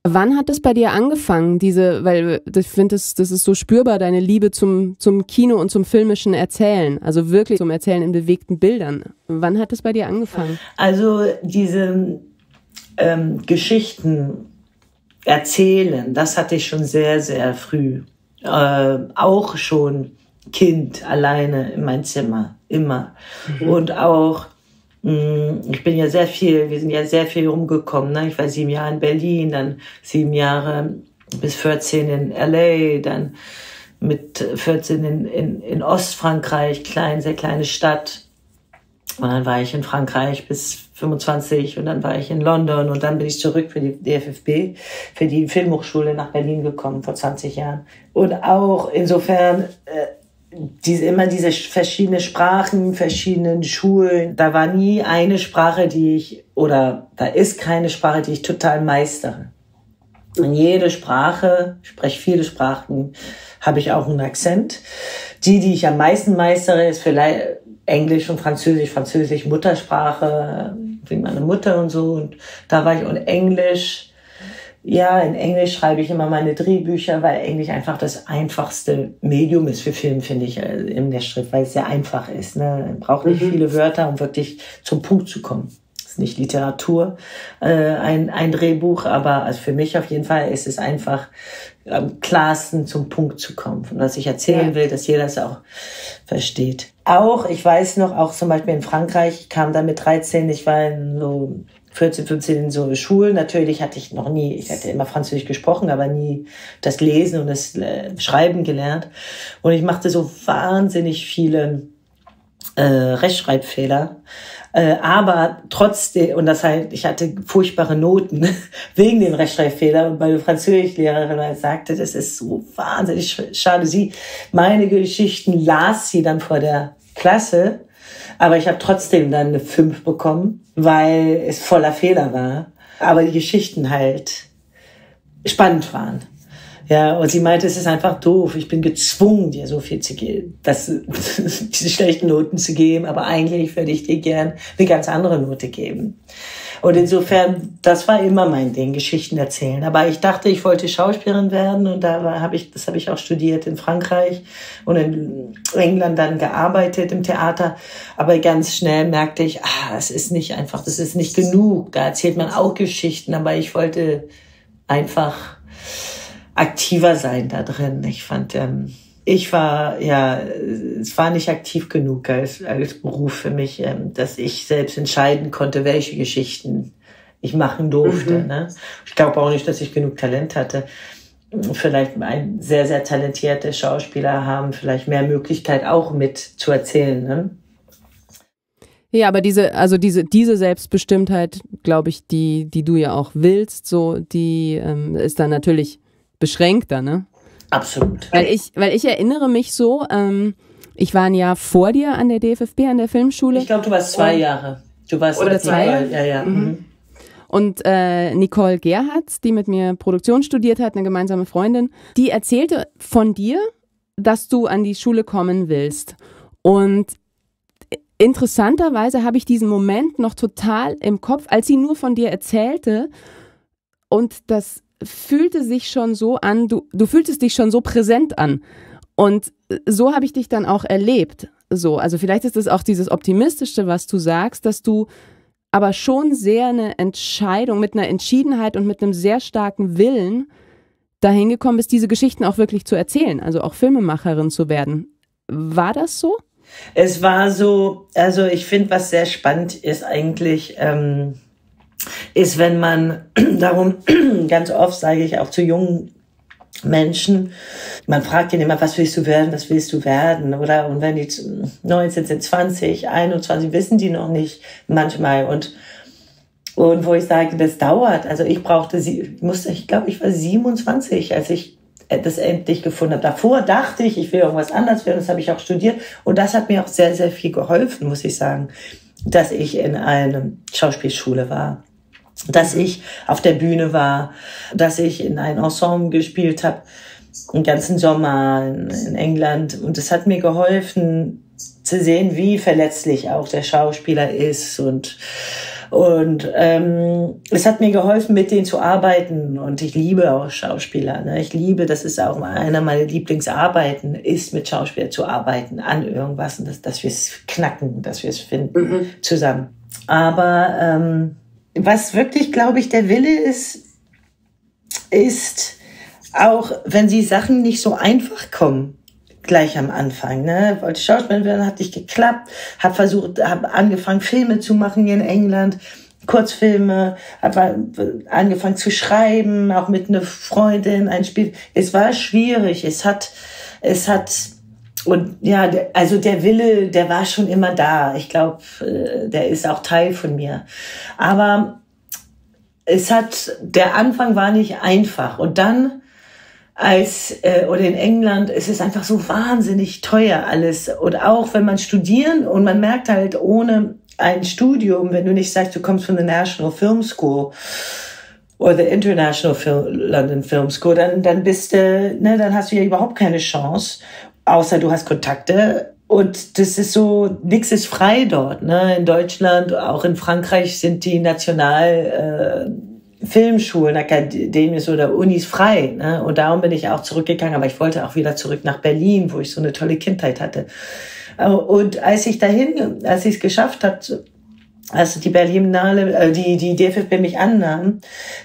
Wann hat es bei dir angefangen, diese, weil ich finde, das, das ist so spürbar, deine Liebe zum, zum Kino und zum filmischen Erzählen, also wirklich zum Erzählen in bewegten Bildern. Wann hat es bei dir angefangen? Also diese ähm, Geschichten erzählen, das hatte ich schon sehr, sehr früh. Äh, auch schon Kind, alleine in mein Zimmer, immer. Mhm. Und auch, mh, ich bin ja sehr viel, wir sind ja sehr viel rumgekommen, ne? Ich war sieben Jahre in Berlin, dann sieben Jahre bis vierzehn in L A, dann mit vierzehn in, in, in Ostfrankreich, klein, sehr kleine Stadt. Und dann war ich in Frankreich bis fünfundzwanzig und dann war ich in London und dann bin ich zurück für die D F F B, für die Filmhochschule nach Berlin gekommen vor zwanzig Jahren. Und auch insofern äh, diese, immer diese verschiedenen Sprachen, verschiedenen Schulen. Da war nie eine Sprache, die ich, oder da ist keine Sprache, die ich total meistere. Und jede Sprache, ich spreche viele Sprachen, habe ich auch einen Akzent. Die, die ich am meisten meistere, ist vielleicht Englisch und Französisch, Französisch Muttersprache, wegen meiner Mutter und so. Und da war ich, und Englisch, ja, in Englisch schreibe ich immer meine Drehbücher, weil Englisch einfach das einfachste Medium ist für Film, finde ich, in der Schrift, weil es sehr einfach ist. Ne? Man braucht nicht mhm. viele Wörter, um wirklich zum Punkt zu kommen. Ist nicht Literatur, äh, ein, ein Drehbuch, aber also für mich auf jeden Fall ist es einfach am klarsten zum Punkt zu kommen. Und was ich erzählen ja. will, dass jeder es auch versteht. Auch, ich weiß noch, auch zum Beispiel in Frankreich, ich kam da mit dreizehn, ich war in so vierzehn, fünfzehn in so Schulen. Natürlich hatte ich noch nie, ich hatte immer Französisch gesprochen, aber nie das Lesen und das Schreiben gelernt. Und ich machte so wahnsinnig viele äh, Rechtschreibfehler. Äh, aber trotzdem, und das heißt, ich hatte furchtbare Noten wegen den Rechtschreibfehlern. Und meine Französischlehrerin sagte, das ist so wahnsinnig schade. Sie, meine Geschichten las sie dann vor der Klasse, Aber ich habe trotzdem dann eine fünf bekommen, weil es voller Fehler war. Aber die Geschichten halt spannend waren. Ja, und sie meinte, es ist einfach doof. Ich bin gezwungen, dir so viel zu geben, das, diese schlechten Noten zu geben. Aber eigentlich würde ich dir gern eine ganz andere Note geben. Und insofern, das war immer mein Ding, Geschichten erzählen. Aber ich dachte, ich wollte Schauspielerin werden. Und da habe ich, das habe ich auch studiert in Frankreich und in England dann gearbeitet im Theater. Aber ganz schnell merkte ich, ah, das ist nicht einfach, das ist nicht genug. Da erzählt man auch Geschichten. Aber ich wollte einfach aktiver sein da drin. Ich fand, ähm, ich war, ja, es war nicht aktiv genug als, als Beruf für mich, ähm, dass ich selbst entscheiden konnte, welche Geschichten ich machen durfte. Mhm. Ne? Ich glaube auch nicht, dass ich genug Talent hatte. Vielleicht ein sehr, sehr talentierte Schauspieler haben vielleicht mehr Möglichkeit auch mit zu erzählen. Ne? Ja, aber diese, also diese, diese Selbstbestimmtheit, glaube ich, die, die du ja auch willst, so, die ähm, ist dann natürlich beschränkter, ne? Absolut. Weil ich, weil ich erinnere mich so, ähm, ich war ein Jahr vor dir an der D F F B, an der Filmschule. Ich glaube, du warst zwei und, Jahre. Du warst oder zwei Jahre. Ja, ja. Mhm. Und äh, Nicole Gerhards, die mit mir Produktion studiert hat, eine gemeinsame Freundin, die erzählte von dir, dass du an die Schule kommen willst. Und interessanterweise habe ich diesen Moment noch total im Kopf, als sie nur von dir erzählte und das fühlte sich schon so an, du, du fühltest dich schon so präsent an. Und so habe ich dich dann auch erlebt. So, also vielleicht ist das auch dieses Optimistische, was du sagst, dass du aber schon sehr eine Entscheidung mit einer Entschiedenheit und mit einem sehr starken Willen dahin gekommen bist, diese Geschichten auch wirklich zu erzählen, also auch Filmemacherin zu werden. War das so? Es war so, also ich finde, was sehr spannend ist eigentlich, ähm ist, wenn man, darum ganz oft sage ich auch zu jungen Menschen, man fragt ihn immer, was willst du werden, was willst du werden, oder? Und wenn die neunzehn sind, zwanzig, einundzwanzig, wissen die noch nicht manchmal. Und, und wo ich sage, das dauert. Also ich brauchte, sie musste, ich glaube, ich war siebenundzwanzig, als ich das endlich gefunden habe. Davor dachte ich, ich will irgendwas anderes werden, das habe ich auch studiert. Und das hat mir auch sehr, sehr viel geholfen, muss ich sagen, dass ich in einer Schauspielschule war, dass ich auf der Bühne war, dass ich in einem Ensemble gespielt habe, den ganzen Sommer in England. Und es hat mir geholfen zu sehen, wie verletzlich auch der Schauspieler ist. Und, und ähm, es hat mir geholfen, mit denen zu arbeiten. Und ich liebe auch Schauspieler. Ne? Ich liebe, das ist auch einer meiner Lieblingsarbeiten, ist mit Schauspielern zu arbeiten an irgendwas. Und dass, dass wir es knacken, dass wir es finden, mhm, zusammen. Aber ähm, was wirklich, glaube ich, der Wille ist, ist, auch wenn die Sachen nicht so einfach kommen, gleich am Anfang, ne, wollte Schauspielerin werden, hat nicht geklappt, hab versucht, hab angefangen, Filme zu machen hier in England, Kurzfilme, hab angefangen zu schreiben, auch mit einer Freundin, ein Spiel. Es war schwierig, es hat, es hat, und ja, also der Wille, der war schon immer da. Ich glaube, der ist auch Teil von mir. Aber es hat, der Anfang war nicht einfach. Und dann, als, äh, oder in England, es ist einfach so wahnsinnig teuer alles. Und auch wenn man studieren, und man merkt halt, ohne ein Studium, wenn du nicht sagst, du kommst von der National Film School oder the International Film, London Film School, dann, dann bist du, ne, dann hast du ja überhaupt keine Chance. Außer du hast Kontakte, und das ist so, nichts ist frei dort. Ne? In Deutschland, auch in Frankreich sind die Nationalfilmschulen, äh, Akademies oder Unis frei. Ne? Und darum bin ich auch zurückgegangen, aber ich wollte auch wieder zurück nach Berlin, wo ich so eine tolle Kindheit hatte. Und als ich dahin, als ich es geschafft hatte, als die Berlinale, äh, die, die D F F B mich annahm,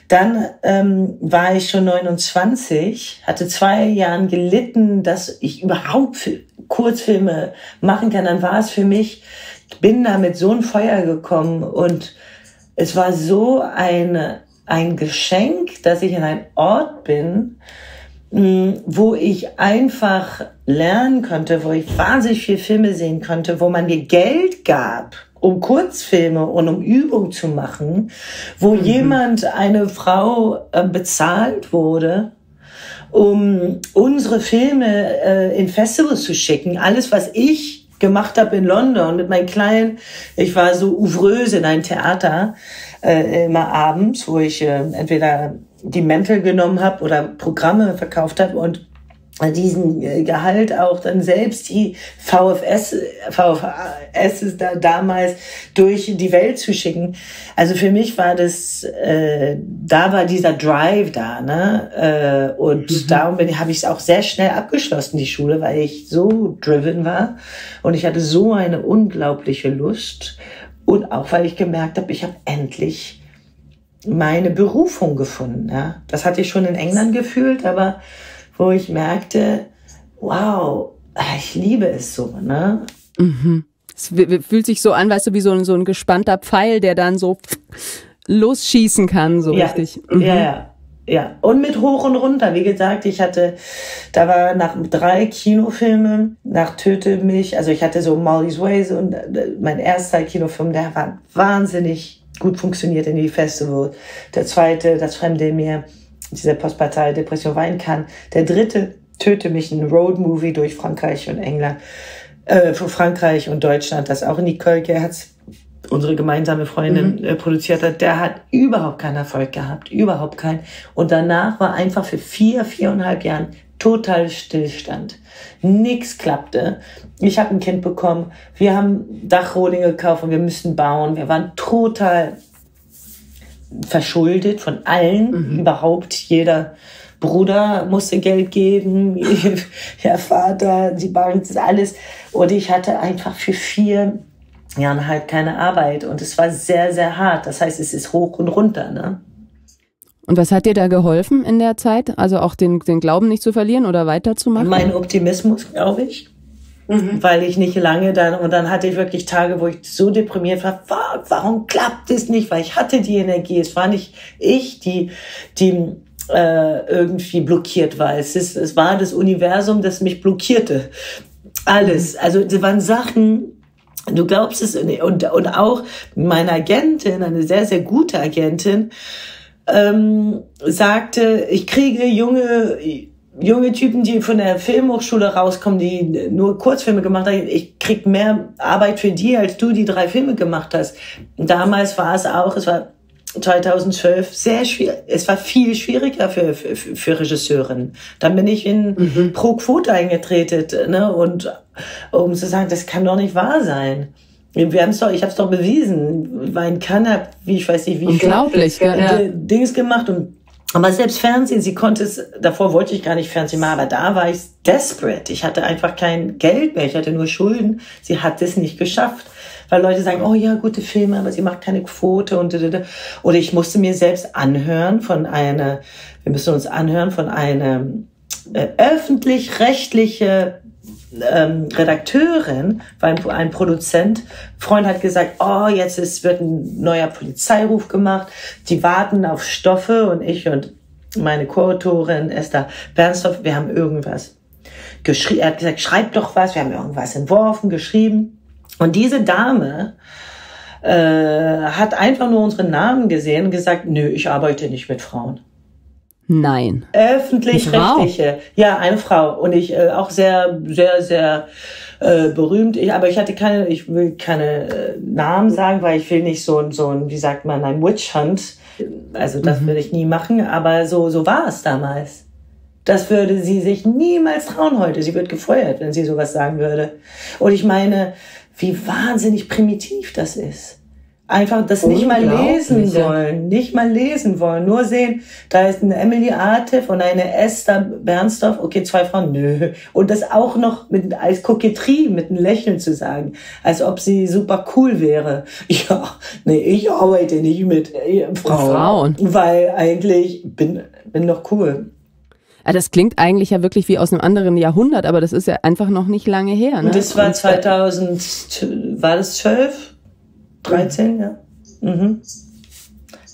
dann ähm, war ich schon neunundzwanzig, hatte zwei Jahren gelitten, dass ich überhaupt Kurzfilme machen kann. Dann war es für mich, ich bin da mit so einem Feuer gekommen, und es war so eine, ein Geschenk, dass ich in einem Ort bin, wo ich einfach lernen konnte, wo ich wahnsinnig viel Filme sehen konnte, wo man mir Geld gab, um Kurzfilme und um Übung zu machen, wo, mhm, jemand, eine Frau, äh, bezahlt wurde, um unsere Filme äh, in Festivals zu schicken. Alles, was ich gemacht habe in London mit meinen Kleinen. Ich war so ouvreuse in einem Theater, äh, immer abends, wo ich äh, entweder die Mäntel genommen habe oder Programme verkauft habe und diesen äh, Gehalt auch dann selbst die V F S, V F S ist da damals durch die Welt zu schicken. Also für mich war das, äh, da war dieser Drive da, ne? Äh, und mhm. darum habe ich es auch sehr schnell abgeschlossen, die Schule, weil ich so driven war und ich hatte so eine unglaubliche Lust und auch weil ich gemerkt habe, ich habe endlich meine Berufung gefunden. Ja? Das hatte ich schon in England gefühlt, aber wo ich merkte, wow, ich liebe es so, ne? Mhm. Es fühlt sich so an, weißt du, wie so ein, so ein gespannter Pfeil, der dann so losschießen kann, so ja, richtig. Mhm. Ja, ja, ja. Und mit hoch und runter. Wie gesagt, ich hatte, da war nach drei Kinofilmen, nach Töte mich, also ich hatte so Molly's Ways und mein erster Kinofilm, der war wahnsinnig gut funktioniert in die Festival. Der zweite, Das Fremde in mir, diese postpartale Depression weinen kann. Der dritte, Töte mich, ein Roadmovie durch Frankreich und England, äh, für Frankreich und Deutschland, das auch Nicole Gerz, unsere gemeinsame Freundin, mhm. äh, produziert hat, der hat überhaupt keinen Erfolg gehabt, überhaupt keinen. Und danach war einfach für vier, viereinhalb Jahren total Stillstand. Nichts klappte. Ich habe ein Kind bekommen, wir haben Dachroding gekauft und wir müssen bauen. Wir waren total verschuldet von allen, mhm. überhaupt jeder Bruder musste Geld geben, der Vater, die Bank, alles. Und ich hatte einfach für vier Jahre halt keine Arbeit und es war sehr, sehr hart. Das heißt, es ist hoch und runter, ne? Und was hat dir da geholfen in der Zeit? Also auch den, den Glauben nicht zu verlieren oder weiterzumachen? Mein Optimismus, glaube ich. Mhm. Weil ich nicht lange dann, und dann hatte ich wirklich Tage, wo ich so deprimiert war, fuck, warum klappt es nicht? Weil ich hatte die Energie, es war nicht ich, die, die äh, irgendwie blockiert war. Es, ist, es war das Universum, das mich blockierte. Alles, mhm. also es waren Sachen, du glaubst es nicht. Und, und auch meine Agentin, eine sehr, sehr gute Agentin, ähm, sagte, ich kriege junge... junge Typen, die von der Filmhochschule rauskommen, die nur Kurzfilme gemacht haben, ich krieg mehr Arbeit für die, als du die drei Filme gemacht hast. Damals war es auch, es war zweitausendzwölf sehr schwierig, es war viel schwieriger für, für, für Regisseurinnen. Dann bin ich in mhm. Pro Quote eingetreten, ne, und um zu sagen, das kann doch nicht wahr sein. Wir haben's doch, ich habe es doch bewiesen, mein Kanab, wie ich weiß nicht, wie unglaublich, viel, ja, ja. Dings gemacht und aber selbst Fernsehen, sie konnte es, davor wollte ich gar nicht Fernsehen machen, aber da war ich desperate. Ich hatte einfach kein Geld mehr, ich hatte nur Schulden. Sie hat es nicht geschafft, weil Leute sagen, oh ja, gute Filme, aber sie macht keine Quote. Und oder ich musste mir selbst anhören von einer, wir müssen uns anhören von einer äh, öffentlich-rechtliche ähm, Redakteurin, weil ein, ein Produzent, Freund hat gesagt, oh, jetzt ist, wird ein neuer Polizeiruf gemacht, die warten auf Stoffe und ich und meine Co-Autorin Esther Bernstorff, wir haben irgendwas geschrieben, er hat gesagt, schreib doch was, wir haben irgendwas entworfen, geschrieben und diese Dame äh, hat einfach nur unseren Namen gesehen und gesagt, nö, ich arbeite nicht mit Frauen. Nein. Öffentlich-rechtliche. Ja, eine Frau. Und ich äh, auch sehr, sehr, sehr äh, berühmt. Ich, aber ich hatte keine, ich will keine äh, Namen sagen, weil ich will nicht so ein, so ein, wie sagt man, ein Witch Hunt. Also das mhm. würde ich nie machen, aber so, so war es damals. Das würde sie sich niemals trauen heute. Sie wird gefeuert, wenn sie sowas sagen würde. Und ich meine, wie wahnsinnig primitiv das ist. Einfach das nicht mal lesen wollen, nicht mal lesen wollen, nur sehen, da ist eine Emily Atef und eine Esther Bernstorff, okay, zwei Frauen, nö. Und das auch noch mit, als Koketterie, mit einem Lächeln zu sagen, als ob sie super cool wäre. Ja, nee, ich arbeite nicht mit Frauen, Frauen, weil eigentlich bin, bin doch cool. Das klingt eigentlich ja wirklich wie aus einem anderen Jahrhundert, aber das ist ja einfach noch nicht lange her. Ne? Und das war zweitausend, war das zwölf? dreizehn, ja. Mhm.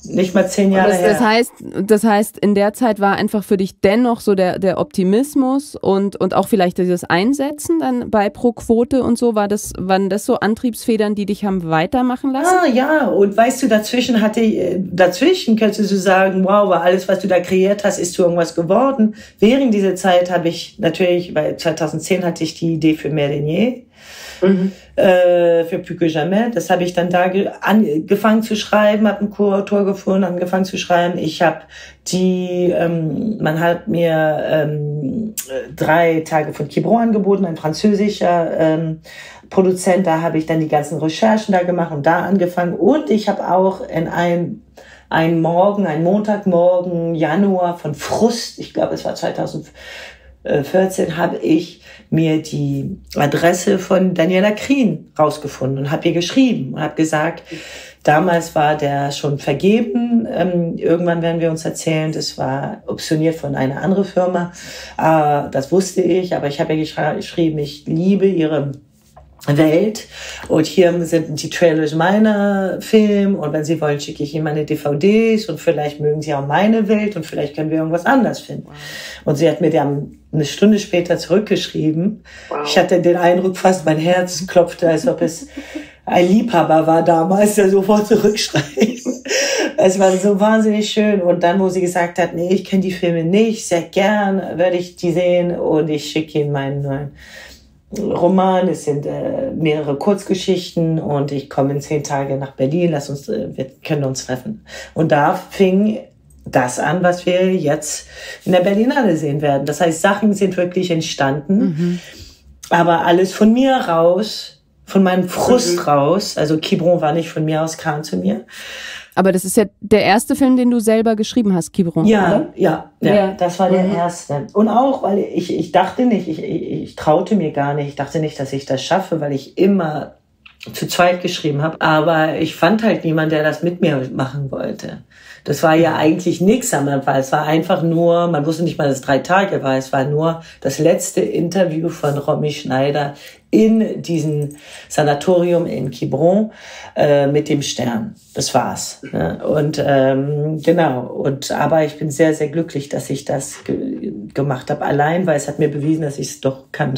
Nicht mal zehn Jahre das, her. Das heißt, das heißt, in der Zeit war einfach für dich dennoch so der, der Optimismus und, und auch vielleicht dieses Einsetzen dann bei Pro Quote und so, war das, waren das so Antriebsfedern, die dich haben weitermachen lassen? Ah, ja, und weißt du, dazwischen hatte ich, dazwischen könntest du sagen, wow, weil alles, was du da kreiert hast, ist zu irgendwas geworden. Während dieser Zeit habe ich natürlich, weil zweitausendzehn hatte ich die Idee für Mehr denn je. mhm. äh, für Plus que jamais. Das habe ich dann da angefangen zu schreiben, habe einen Co-Autor gefunden, angefangen zu schreiben. Ich habe die, ähm, man hat mir ähm, drei Tage von Quiberon angeboten, ein französischer ähm, Produzent. Da habe ich dann die ganzen Recherchen da gemacht und da angefangen. Und ich habe auch in einem ein Morgen, ein Montagmorgen, Januar von Frust, ich glaube es war zweitausendvierzehn, habe ich mir die Adresse von Daniela Krien rausgefunden und habe ihr geschrieben und habe gesagt, damals war der schon vergeben, ähm, Irgendwann werden wir uns erzählen, das war optioniert von einer anderen Firma, äh, das wusste ich, aber ich habe ihr geschrieben, ich liebe ihre Welt und hier sind die Trailers meiner Film und wenn Sie wollen, schicke ich Ihnen meine D V Ds und vielleicht mögen Sie auch meine Welt und vielleicht können wir irgendwas anders finden. Wow. Und sie hat mir dann eine Stunde später zurückgeschrieben. Wow. Ich hatte den Eindruck, fast mein Herz klopfte, als ob es ein Liebhaber war damals, der sofort zurückschreibt. Es war so wahnsinnig schön. Und dann, wo sie gesagt hat, nee, ich kenne die Filme nicht, sehr gern werde ich die sehen und ich schicke Ihnen meinen neuen Roman, es sind äh, mehrere Kurzgeschichten und ich komme in zehn Tage nach Berlin, lass uns, äh, wir können uns treffen. Und da fing das an, was wir jetzt in der Berlinale sehen werden. Das heißt, Sachen sind wirklich entstanden, mhm. aber alles von mir raus, von meinem Frust mhm. raus. Also Quiberon war nicht von mir aus, kam zu mir. Aber das ist ja der erste Film, den du selber geschrieben hast, Quiberon. Ja, ja, ja, ja, das war der mhm. erste. Und auch, weil ich, ich dachte nicht, ich, ich, ich traute mir gar nicht, ich dachte nicht, dass ich das schaffe, weil ich immer zu zweit geschrieben habe. Aber ich fand halt niemanden, der das mit mir machen wollte. Das war ja eigentlich nichts am Anfang. Es war einfach nur, man wusste nicht mal, dass es drei Tage war. Es war nur das letzte Interview von Romy Schneider in diesem Sanatorium in Quiberon äh, mit dem Stern. Das war's. Ne? Und ähm, genau. Und aber ich bin sehr, sehr glücklich, dass ich das ge gemacht habe. Allein, weil es hat mir bewiesen, dass ich es doch kann.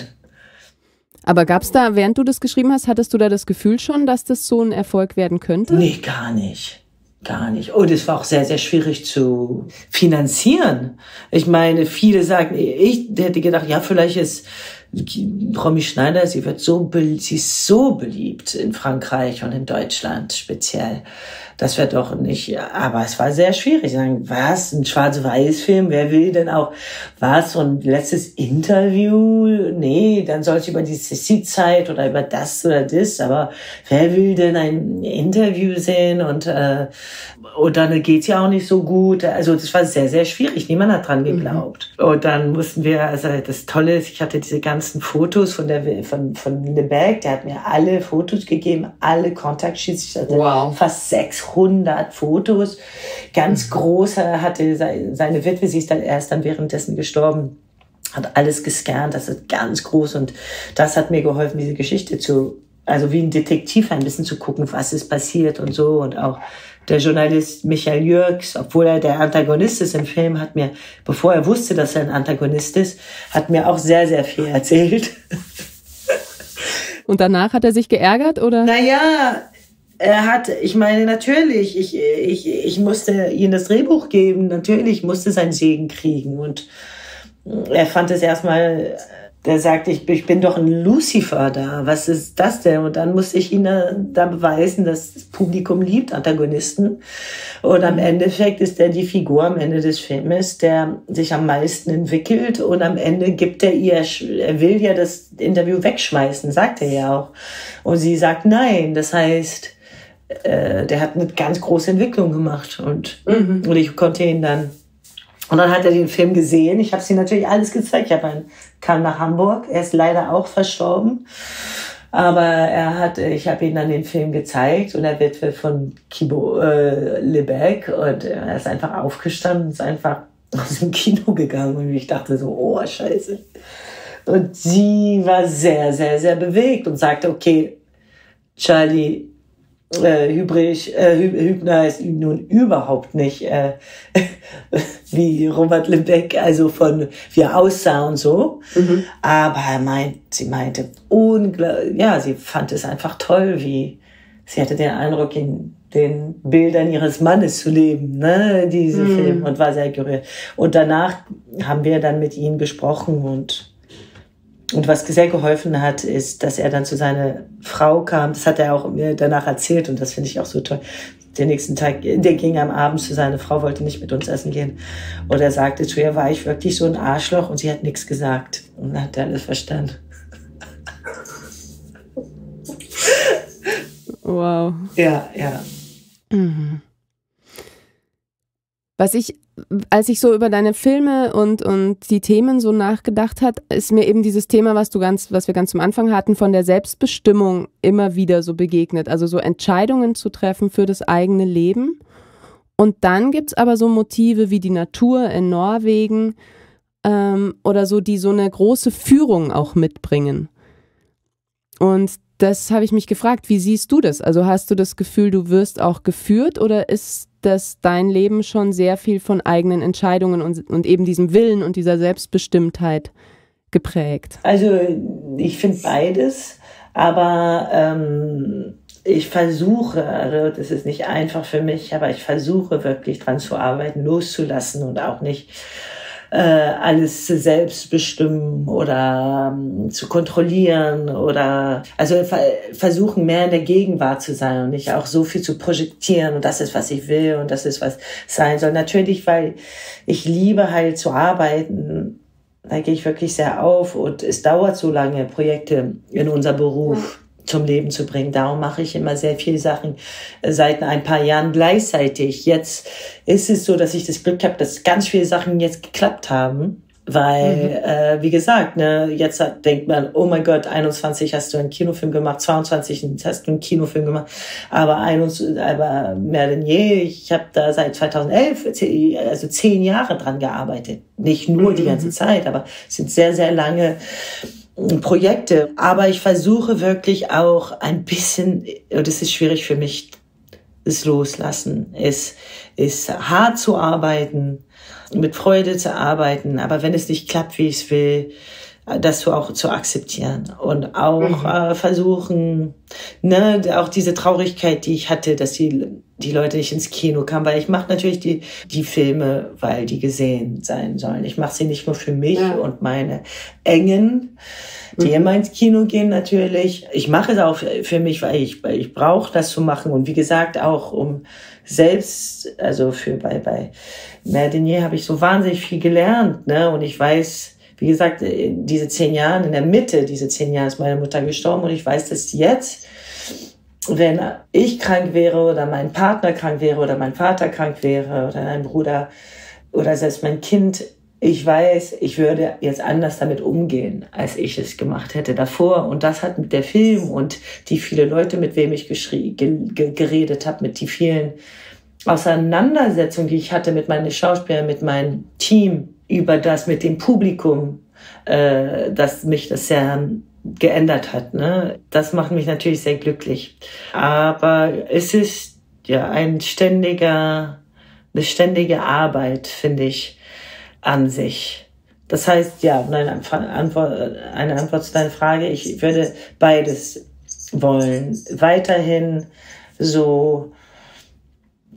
Aber gab's da, während du das geschrieben hast, hattest du da das Gefühl schon, dass das so ein Erfolg werden könnte? Nee, gar nicht. Gar nicht. Und es war auch sehr, sehr schwierig zu finanzieren. Ich meine, viele sagen, ich hätte gedacht, ja, vielleicht ist Romy Schneider, sie wird so, sie ist so beliebt in Frankreich und in Deutschland speziell. Das wird doch nicht, aber es war sehr schwierig. Sagen, was, ein Schwarz-Weiß-Film, wer will denn auch, was, so ein letztes Interview? Nee, dann soll es über die C C-Zeit oder über das oder das, aber wer will denn ein Interview sehen und, äh, und dann geht's ja auch nicht so gut. Also das war sehr, sehr schwierig. Niemand hat dran geglaubt. Mhm. Und dann mussten wir, also das Tolle ist, ich hatte diese ganzen Fotos von der, von, von Lebeck, der hat mir alle Fotos gegeben, alle Kontaktschießen. Ich hatte wow. fast sechs hundert Fotos, ganz groß, er hatte seine Witwe, sie ist dann erst dann währenddessen gestorben, hat alles gescannt, das ist ganz groß und das hat mir geholfen, diese Geschichte zu, also wie ein Detektiv ein bisschen zu gucken, was ist passiert und so und auch der Journalist Michael Jürgs, obwohl er der Antagonist ist im Film, hat mir, bevor er wusste, dass er ein Antagonist ist, hat mir auch sehr, sehr viel erzählt. Und danach hat er sich geärgert, oder? Naja, er hat, ich meine, natürlich, ich, ich, ich musste ihm das Drehbuch geben, natürlich musste sein Segen kriegen. Und er fand es erstmal, der sagte, ich, ich bin doch ein Lucifer da, was ist das denn? Und dann musste ich ihn da, da beweisen, dass das Publikum liebt Antagonisten. Und am Endeffekt ist er die Figur am Ende des Filmes, der sich am meisten entwickelt. Und am Ende gibt er ihr, er will ja das Interview wegschmeißen, sagt er ja auch. Und sie sagt nein, das heißt, der hat eine ganz große Entwicklung gemacht und, mhm. und ich konnte ihn dann, und dann hat er den Film gesehen, ich habe sie natürlich alles gezeigt, ich habe ihn, kam nach Hamburg, er ist leider auch verstorben, aber er hat, ich habe ihm dann den Film gezeigt und er Witwe von Kibo, äh, Lebeck und er ist einfach aufgestanden, ist einfach aus dem Kino gegangen und ich dachte so, oh Scheiße, und sie war sehr, sehr, sehr bewegt und sagte, okay, Charlie, Äh, Hübrich, äh, Hübner ist nun überhaupt nicht äh, wie Robert Lebeck, also von wie er aussah und so. Mhm. Aber er meint, sie meinte, ja, sie fand es einfach toll, wie sie hatte den Eindruck, in den Bildern ihres Mannes zu leben, ne, diese mhm. Film, und war sehr gerührt. Und danach haben wir dann mit ihnen gesprochen und Und was sehr geholfen hat, ist, dass er dann zu seiner Frau kam. Das hat er auch mir danach erzählt und das finde ich auch so toll. Den nächsten Tag, der ging am Abend zu seiner Frau, wollte nicht mit uns essen gehen. Und er sagte zu ihr, war ich wirklich so ein Arschloch? Und sie hat nichts gesagt. Und dann hat er alles verstanden. Wow. Ja, ja. Mhm. Was ich, als ich so über deine Filme und, und die Themen so nachgedacht hat, ist mir eben dieses Thema, was du ganz, was wir ganz zum Anfang hatten, von der Selbstbestimmung immer wieder so begegnet. Also so Entscheidungen zu treffen für das eigene Leben. Und dann gibt es aber so Motive wie die Natur in Norwegen ähm, oder so, die so eine große Führung auch mitbringen. Und das habe ich mich gefragt, wie siehst du das? Also hast du das Gefühl, du wirst auch geführt oder ist dass dein Leben schon sehr viel von eigenen Entscheidungen und, und eben diesem Willen und dieser Selbstbestimmtheit geprägt? Also ich finde beides, aber ähm, ich versuche, also das ist nicht einfach für mich, aber ich versuche wirklich dran zu arbeiten, loszulassen und auch nicht äh, alles selbst bestimmen oder ähm, zu kontrollieren oder also ver versuchen mehr in der Gegenwart zu sein und nicht auch so viel zu projektieren und das ist, was ich will und das ist, was sein soll. Natürlich, weil ich liebe halt zu arbeiten, da gehe ich wirklich sehr auf und es dauert so lange, Projekte in unser Beruf zum Leben zu bringen. Darum mache ich immer sehr viele Sachen seit ein paar Jahren gleichzeitig. Jetzt ist es so, dass ich das Glück habe, dass ganz viele Sachen jetzt geklappt haben, weil, mhm. äh, wie gesagt, ne, jetzt hat, denkt man, oh mein Gott, einundzwanzig hast du einen Kinofilm gemacht, zweiundzwanzig hast du einen Kinofilm gemacht, aber, einundzwanzig, aber mehr denn je, ich habe da seit zweitausendelf, also zehn Jahre dran gearbeitet. Nicht nur mhm. die ganze Zeit, aber es sind sehr, sehr lange Projekte, aber ich versuche wirklich auch ein bisschen, das ist schwierig für mich, es loslassen, es ist hart zu arbeiten, mit Freude zu arbeiten, aber wenn es nicht klappt, wie ich es will, das so auch zu akzeptieren und auch mhm. äh, versuchen, ne, auch diese Traurigkeit, die ich hatte, dass die, die Leute nicht ins Kino kamen, weil ich mache natürlich die, die Filme, weil die gesehen sein sollen. Ich mache sie nicht nur für mich ja. und meine Engen, die mhm. immer ins Kino gehen natürlich. Ich mache es auch für mich, weil ich, weil ich brauche das zu machen und wie gesagt auch um selbst, also für bei, bei mehr denn je habe ich so wahnsinnig viel gelernt, ne, und ich weiß, wie gesagt, diese zehn Jahre, in der Mitte diese zehn Jahre ist meine Mutter gestorben und ich weiß, dass jetzt, wenn ich krank wäre oder mein Partner krank wäre oder mein Vater krank wäre oder mein Bruder oder selbst mein Kind, ich weiß, ich würde jetzt anders damit umgehen, als ich es gemacht hätte davor. Und das hat mit der Film und die vielen Leute, mit wem ich geredet habe, mit die vielen Auseinandersetzungen, die ich hatte mit meinen Schauspielern, mit meinem Team, über das mit dem Publikum, äh, dass mich das sehr geändert hat. Ne? Das macht mich natürlich sehr glücklich. Aber es ist ja ein ständiger, eine ständige Arbeit, finde ich, an sich. Das heißt, ja, um eine Antwort, eine Antwort zu deiner Frage, ich würde beides wollen. Weiterhin so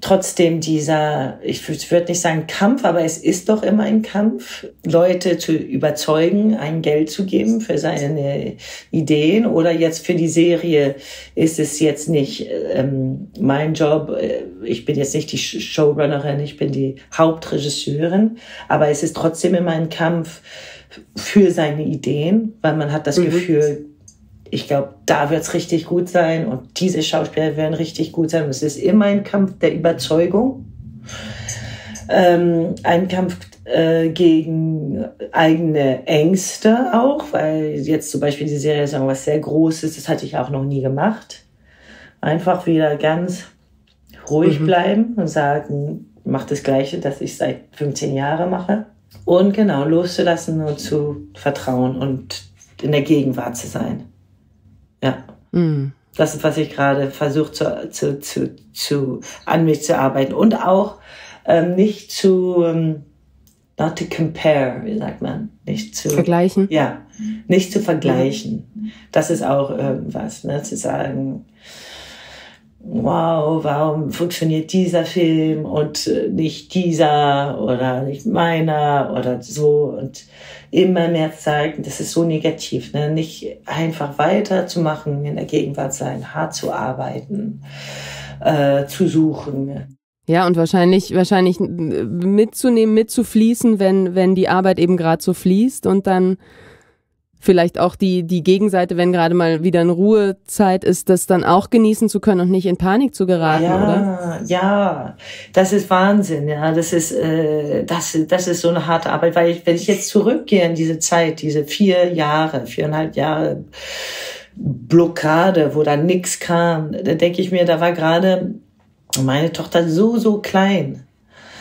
trotzdem dieser, ich würde nicht sagen Kampf, aber es ist doch immer ein Kampf, Leute zu überzeugen, ein Geld zu geben für seine Ideen oder jetzt für die Serie ist es jetzt nicht ähm, mein Job, ich bin jetzt nicht die Showrunnerin, ich bin die Hauptregisseurin, aber es ist trotzdem immer ein Kampf für seine Ideen, weil man hat das mhm. Gefühl, ich glaube, da wird es richtig gut sein und diese Schauspieler werden richtig gut sein. Und es ist immer ein Kampf der Überzeugung, ähm, ein Kampf äh, gegen eigene Ängste auch, weil jetzt zum Beispiel die Serie ist was sehr Großes, das hatte ich auch noch nie gemacht. Einfach wieder ganz ruhig mhm. bleiben und sagen, mach das Gleiche, das ich seit fünfzehn Jahren mache. Und genau, loszulassen und zu vertrauen und in der Gegenwart zu sein. Ja, mm. das ist, was ich gerade versuche, zu, zu, zu, zu, an mich zu arbeiten. Und auch ähm, nicht zu, ähm, not to compare, wie sagt man, nicht zu vergleichen. Ja, nicht zu vergleichen. Das ist auch irgendwas, ne, zu sagen, wow, warum funktioniert dieser Film und nicht dieser oder nicht meiner oder so, und immer mehr zeigen, das ist so negativ, ne? Nicht einfach weiterzumachen, in der Gegenwart sein, hart zu arbeiten, äh, zu suchen. Ja, und wahrscheinlich wahrscheinlich mitzunehmen, mitzufließen, wenn, wenn die Arbeit eben gerade so fließt, und dann vielleicht auch die, die Gegenseite, wenn gerade mal wieder eine Ruhezeit ist, das dann auch genießen zu können und nicht in Panik zu geraten, ja, oder? Ja, das ist Wahnsinn, ja, das ist, äh, das, das ist so eine harte Arbeit, weil ich, wenn ich jetzt zurückgehe in diese Zeit, diese vier Jahre, viereinhalb Jahre Blockade, wo da nichts kam, da denke ich mir, da war gerade meine Tochter so, so klein.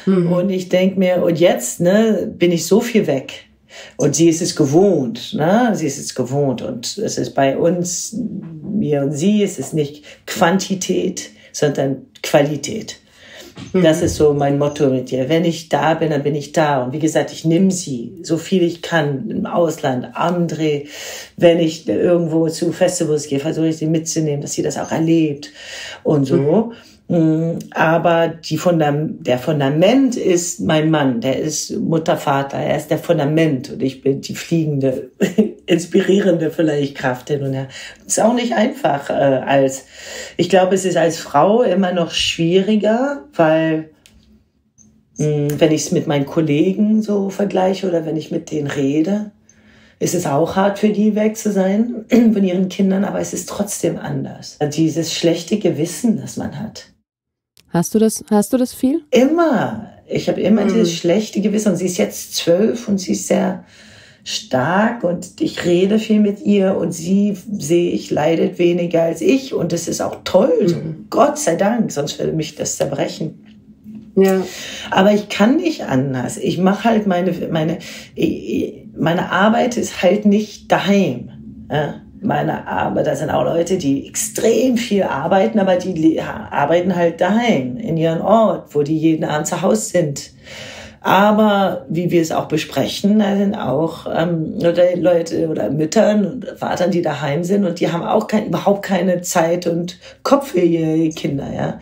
Mhm. Und ich denke mir, und jetzt, ne, bin ich so viel weg. Und sie ist es gewohnt, ne? Sie ist es gewohnt. Und es ist bei uns, mir und sie, es ist nicht Quantität, sondern Qualität. Mhm. Das ist so mein Motto mit ihr. Wenn ich da bin, dann bin ich da. Und wie gesagt, ich nehme sie, so viel ich kann, im Ausland, am Dreh. Wenn ich irgendwo zu Festivals gehe, versuche ich sie mitzunehmen, dass sie das auch erlebt und so. Mhm. Aber die Fundam- der Fundament ist mein Mann, der ist Mutter, Vater, er ist der Fundament und ich bin die fliegende, inspirierende vielleicht Kraft hin und her. Ist auch nicht einfach äh, als, ich glaube, es ist als Frau immer noch schwieriger, weil mh, wenn ich es mit meinen Kollegen so vergleiche oder wenn ich mit denen rede, es ist auch hart für die, weg zu sein von ihren Kindern, aber es ist trotzdem anders. Dieses schlechte Gewissen, das man hat. Hast du das, hast du das viel? Immer. Ich habe immer mm. dieses schlechte Gewissen. Und sie ist jetzt zwölf und sie ist sehr stark und ich rede viel mit ihr und sie, sehe ich, leidet weniger als ich. Und das ist auch toll. Mm. Gott sei Dank, sonst würde mich das zerbrechen. Ja. Aber ich kann nicht anders. Ich mache halt meine, meine, meine Arbeit ist halt nicht daheim. Meine Arbeit, da sind auch Leute, die extrem viel arbeiten, aber die arbeiten halt daheim, in ihren Ort, wo die jeden Abend zu Hause sind. Aber wie wir es auch besprechen, da sind auch ähm, oder Leute oder Müttern und Vatern, die daheim sind und die haben auch kein, überhaupt keine Zeit und Kopf für ihre Kinder. Ja?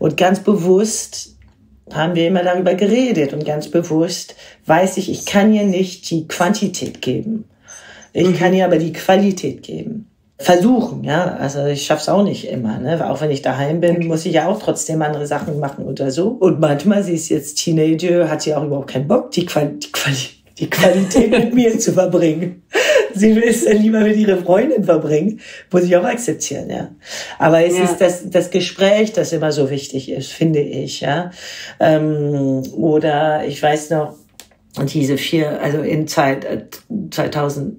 Und ganz bewusst haben wir immer darüber geredet und ganz bewusst weiß ich, ich kann ihr nicht die Quantität geben. Ich mhm. kann ihr aber die Qualität geben. Versuchen, ja. Also ich schaff's auch nicht immer, ne. Auch wenn ich daheim bin, muss ich ja auch trotzdem andere Sachen machen oder so. Und manchmal, sie ist jetzt Teenager, hat sie auch überhaupt keinen Bock, die, Quali die, Quali die Qualität mit mir zu verbringen. Sie will es lieber mit ihrer Freundin verbringen, muss ich auch akzeptieren, ja. Aber es ja. ist das, das Gespräch, das immer so wichtig ist, finde ich, ja. Ähm, oder ich weiß noch, diese vier, also in Zeit, äh, zweitausendeinundzwanzig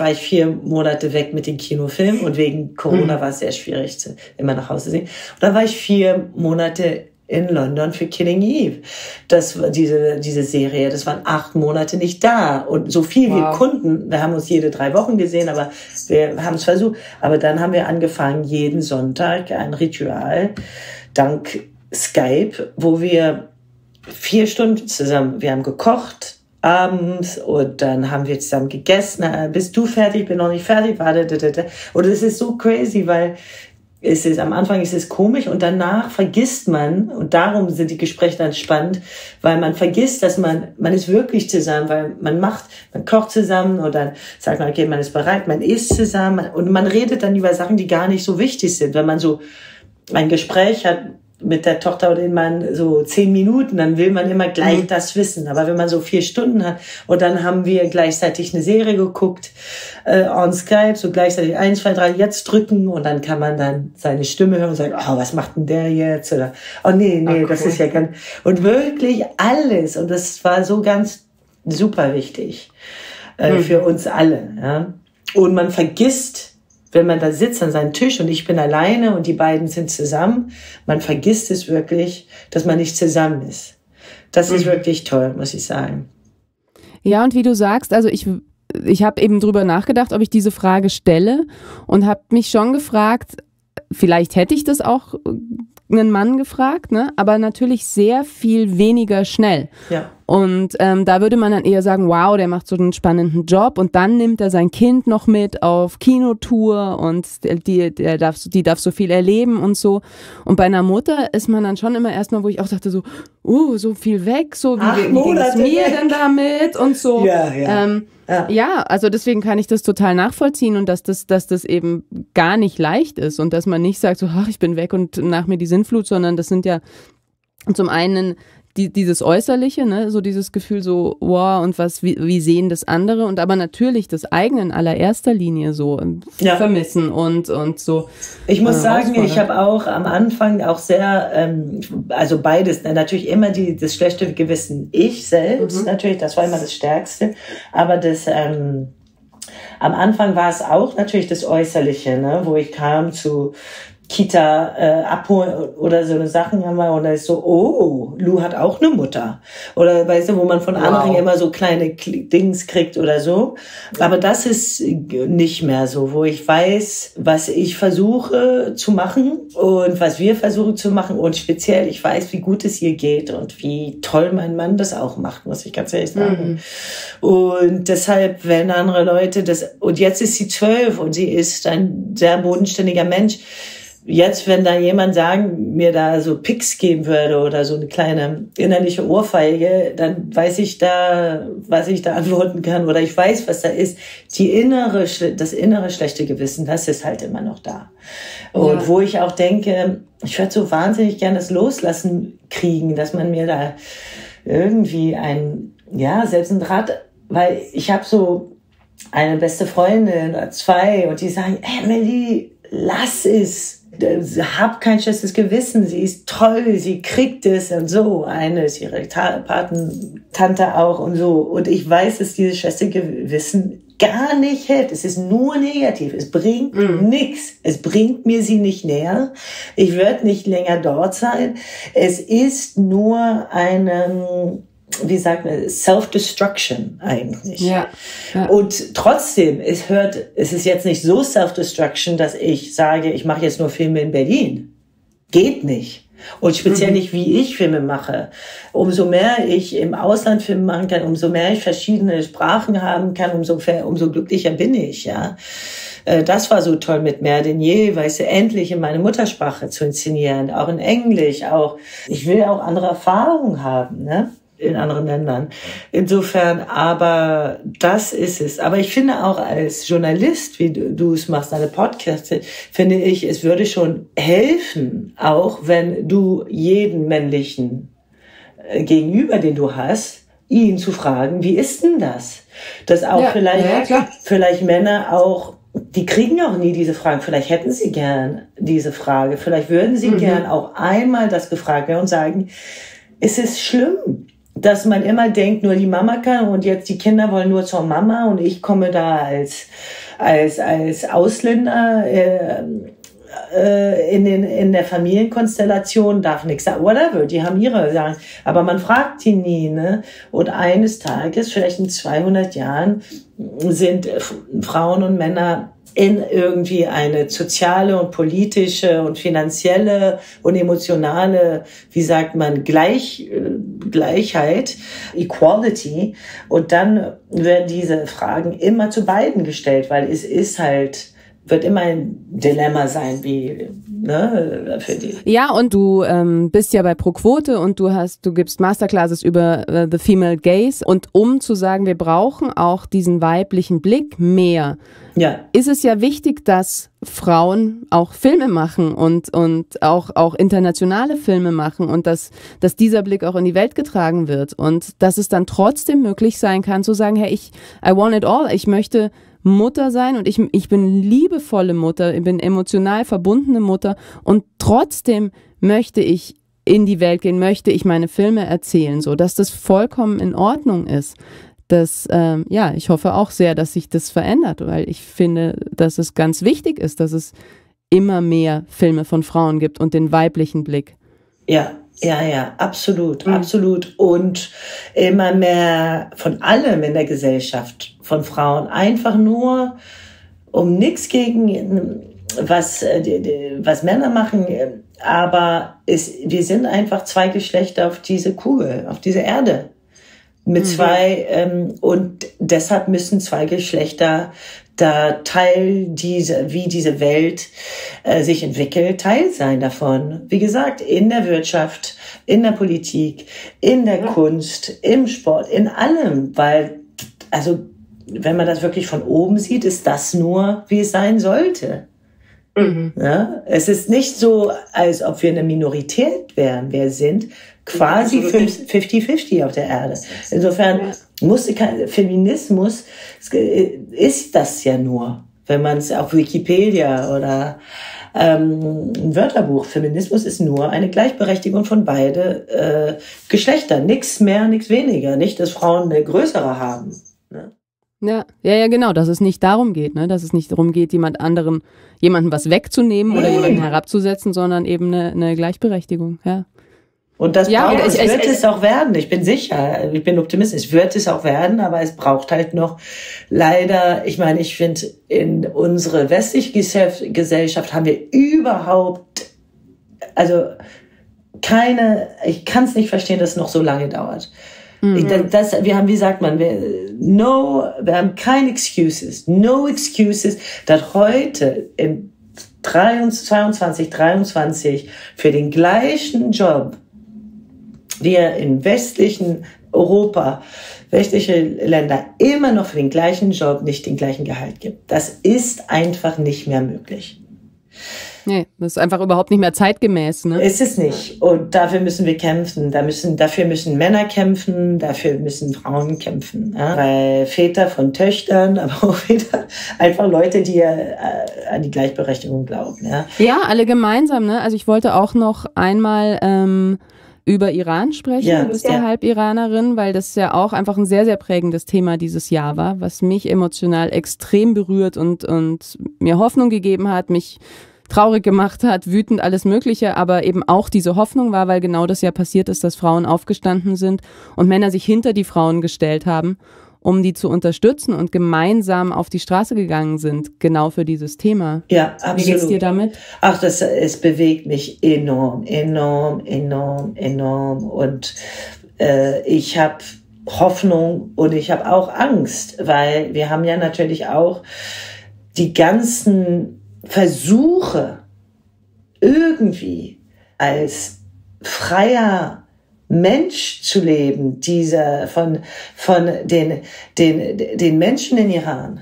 war ich vier Monate weg mit dem Kinofilm und wegen Corona mhm. war es sehr schwierig, zu, immer nach Hause zu sehen. Und dann war ich vier Monate in London für Killing Eve. Das war diese, diese Serie, das waren acht Monate nicht da. Und so viel wow. wie Kunden, wir haben uns jede drei Wochen gesehen, aber wir haben es versucht. Aber dann haben wir angefangen, jeden Sonntag ein Ritual, dank Skype, wo wir vier Stunden zusammen, wir haben gekocht abends und dann haben wir zusammen gegessen. Bist du fertig? Bin noch nicht fertig. Warte. Und es ist so crazy, weil es ist, am Anfang ist es komisch und danach vergisst man, und darum sind die Gespräche dann spannend, weil man vergisst, dass man, man ist wirklich zusammen, weil man macht, man kocht zusammen und dann sagt man, okay, man ist bereit, man isst zusammen und man redet dann über Sachen, die gar nicht so wichtig sind. Wenn man so ein Gespräch hat mit der Tochter oder den Mann, so zehn Minuten, dann will man immer gleich das wissen. Aber wenn man so vier Stunden hat und dann haben wir gleichzeitig eine Serie geguckt äh, on Skype, so gleichzeitig eins, zwei, drei, jetzt drücken und dann kann man dann seine Stimme hören und sagen, oh, was macht denn der jetzt? Oder, oh nee, nee, okay. das ist ja ganz... Und wirklich alles. Und das war so ganz super wichtig äh, mhm. für uns alle. Ja? Und man vergisst, wenn man da sitzt an seinem Tisch und ich bin alleine und die beiden sind zusammen, man vergisst es wirklich, dass man nicht zusammen ist. Das mhm. ist wirklich toll, muss ich sagen. Ja, und wie du sagst, also ich, ich habe eben drüber nachgedacht, ob ich diese Frage stelle und habe mich schon gefragt, vielleicht hätte ich das auch einen Mann gefragt, ne? Aber natürlich sehr viel weniger schnell. Ja. Und ähm, da würde man dann eher sagen, wow, der macht so einen spannenden Job, und dann nimmt er sein Kind noch mit auf Kinotour und die, der darf, die darf so viel erleben und so. Und bei einer Mutter ist man dann schon immer erstmal, wo ich auch dachte so, uh, so viel weg, so wie, wie ging es mir denn damit und so. Ja, ja. Ähm, ja. ja, also deswegen kann ich das total nachvollziehen, und dass das, dass das eben gar nicht leicht ist und dass man nicht sagt so, ach, ich bin weg und nach mir die Sinnflut, sondern das sind ja zum einen Die, dieses Äußerliche, ne, so dieses Gefühl so, wow, und was, wie, wie sehen das andere, und aber natürlich das eigene in allererster Linie so ja. vermissen und, und so. Ich muss äh, sagen, ich habe auch am Anfang auch sehr, ähm, also beides, ne, natürlich immer die, das schlechte Gewissen, ich selbst, mhm. natürlich, das war immer das Stärkste, aber das, ähm, am Anfang war es auch natürlich das Äußerliche, ne, wo ich kam zu Kita äh, abholen oder so eine Sachen haben wir, und da ist so, oh, Lou hat auch eine Mutter. Oder weißt du, wo man von wow. anderen immer so kleine K Dings kriegt oder so. Ja. Aber das ist nicht mehr so, wo ich weiß, was ich versuche zu machen und was wir versuchen zu machen, und speziell, ich weiß, wie gut es ihr geht und wie toll mein Mann das auch macht, muss ich ganz ehrlich sagen. Mhm. Und deshalb, wenn andere Leute das, und jetzt ist sie zwölf und sie ist ein sehr bodenständiger Mensch, jetzt, wenn da jemand sagen, mir da so Picks geben würde oder so eine kleine innerliche Ohrfeige, dann weiß ich da, was ich da antworten kann, oder ich weiß, was da ist. Die innere, das innere schlechte Gewissen, das ist halt immer noch da. Und ja. wo ich auch denke, ich würde so wahnsinnig gerne das Loslassen kriegen, dass man mir da irgendwie ein, ja, selbst ein Draht, weil ich habe so eine beste Freundin oder zwei, und die sagen, Emily, lass es, hab kein schlechtes Gewissen, sie ist toll, sie kriegt es und so. Eine ist ihre Patentante auch und so. Und ich weiß, dass dieses schlechte Gewissen gar nicht hält. Es ist nur negativ, es bringt mm. nichts. Es bringt mir sie nicht näher, ich werde nicht länger dort sein. Es ist nur eine... wie sagt man, Self-Destruction eigentlich. Ja, ja. Und trotzdem, es hört, es ist jetzt nicht so Self-Destruction, dass ich sage, ich mache jetzt nur Filme in Berlin. Geht nicht. Und speziell mhm. nicht, wie ich Filme mache. Umso mehr ich im Ausland Filme machen kann, umso mehr ich verschiedene Sprachen haben kann, umso, umso glücklicher bin ich, ja. Das war so toll mit Mehr denn je, weißt du, endlich in meine Muttersprache zu inszenieren, auch in Englisch, auch. Ich will auch andere Erfahrungen haben, ne? In anderen Ländern. Insofern, aber das ist es. Aber ich finde auch als Journalist, wie du, du es machst, deine Podcasts, finde ich, es würde schon helfen, auch wenn du jeden männlichen äh, Gegenüber, den du hast, ihn zu fragen, wie ist denn das? Dass auch ja, vielleicht, ja, vielleicht Männer auch, die kriegen auch nie diese Fragen. Vielleicht hätten sie gern diese Frage. Vielleicht würden sie mhm. gern auch einmal das gefragt werden und sagen, ist es schlimm, dass man immer denkt, nur die Mama kann und jetzt die Kinder wollen nur zur Mama und ich komme da als, als, als Ausländer äh, äh, in, den, in der Familienkonstellation, darf nichts sagen, whatever, die haben ihre Sachen. Aber man fragt die nie, ne? Und eines Tages, vielleicht in zweihundert Jahren, sind Frauen und Männer in irgendwie eine soziale und politische und finanzielle und emotionale, wie sagt man, Gleich, Gleichheit, Equality. Und dann werden diese Fragen immer zu beiden gestellt, weil es ist halt, wird immer ein Dilemma sein, wie, ne, für die. Ja, und du ähm, bist ja bei Pro Quote und du hast, du gibst Masterclasses über äh, The Female Gaze, und um zu sagen, wir brauchen auch diesen weiblichen Blick mehr, ja. ist es ja wichtig, dass Frauen auch Filme machen und, und auch, auch internationale Filme machen und dass, dass dieser Blick auch in die Welt getragen wird und dass es dann trotzdem möglich sein kann zu sagen, hey, ich, I want it all, ich möchte Mutter sein und ich, ich bin liebevolle Mutter, ich bin emotional verbundene Mutter und trotzdem möchte ich in die Welt gehen, möchte ich meine Filme erzählen, so dass das vollkommen in Ordnung ist. Das, ähm, ja, ich hoffe auch sehr, dass sich das verändert, weil ich finde, dass es ganz wichtig ist, dass es immer mehr Filme von Frauen gibt und den weiblichen Blick. Ja. Ja, ja, absolut, mhm. absolut. Und immer mehr von allem in der Gesellschaft, von Frauen, einfach nur um nichts gegen, was, was Männer machen. Aber es, wir sind einfach zwei Geschlechter auf diese Kugel, auf diese Erde. mit zwei. Ähm, und deshalb müssen zwei Geschlechter da Teil dieser, wie diese Welt äh, sich entwickelt, Teil sein davon. Wie gesagt, in der Wirtschaft, in der Politik, in der ja. Kunst, im Sport, in allem. Weil, also, wenn man das wirklich von oben sieht, ist das nur, wie es sein sollte. Mhm. Ja? Es ist nicht so, als ob wir eine Minorität wären. Wir sind quasi fünfzig fünfzig auf der Erde. Insofern musste kein Feminismus, ist das ja nur, wenn man es auf Wikipedia oder ähm, ein Wörterbuch, Feminismus ist nur eine Gleichberechtigung von beide äh, Geschlechter. Nichts mehr, nichts weniger. Nicht, dass Frauen eine größere haben. Ne? Ja, ja, ja, genau, dass es nicht darum geht, ne? Dass es nicht darum geht, jemand anderen, jemanden was wegzunehmen oder jemanden herabzusetzen, sondern eben eine, eine Gleichberechtigung, ja. Und das ja, braucht, ich, es wird ich, es auch werden, ich bin sicher, ich bin optimistisch, es wird es auch werden, aber es braucht halt noch leider, ich meine, ich finde, in unserer westlichen Gesellschaft haben wir überhaupt, also keine, ich kann es nicht verstehen, dass es noch so lange dauert. Mhm. Das, wir haben, wie sagt man, wir, no, wir haben keine Excuses, no excuses, dass heute in zweiundzwanzig, dreiundzwanzig für den gleichen Job wir in westlichen Europa, westliche Länder immer noch für den gleichen Job nicht den gleichen Gehalt gibt. Das ist einfach nicht mehr möglich. Nee, das ist einfach überhaupt nicht mehr zeitgemäß. Ne? Ist es nicht. Und dafür müssen wir kämpfen. Da müssen, dafür müssen Männer kämpfen, dafür müssen Frauen kämpfen. Ja? Weil Väter von Töchtern, aber auch Väter, einfach Leute, die ja an die Gleichberechtigung glauben. Ja, ja, alle gemeinsam. Ne? Also ich wollte auch noch einmal ähm, über Iran sprechen. Ja, du bist ja Halb-Iranerin, weil das ja auch einfach ein sehr, sehr prägendes Thema dieses Jahr war, was mich emotional extrem berührt und, und mir Hoffnung gegeben hat, mich traurig gemacht hat, wütend, alles Mögliche, aber eben auch diese Hoffnung war, weil genau das ja passiert ist, dass Frauen aufgestanden sind und Männer sich hinter die Frauen gestellt haben, um die zu unterstützen und gemeinsam auf die Straße gegangen sind, genau für dieses Thema. Ja, absolut. Wie geht's dir damit? Ach, das, es bewegt mich enorm, enorm, enorm, enorm und äh, ich habe Hoffnung und ich habe auch Angst, weil wir haben ja natürlich auch die ganzen Versuche, irgendwie als freier Mensch zu leben, dieser von, von den, den, den Menschen in Iran.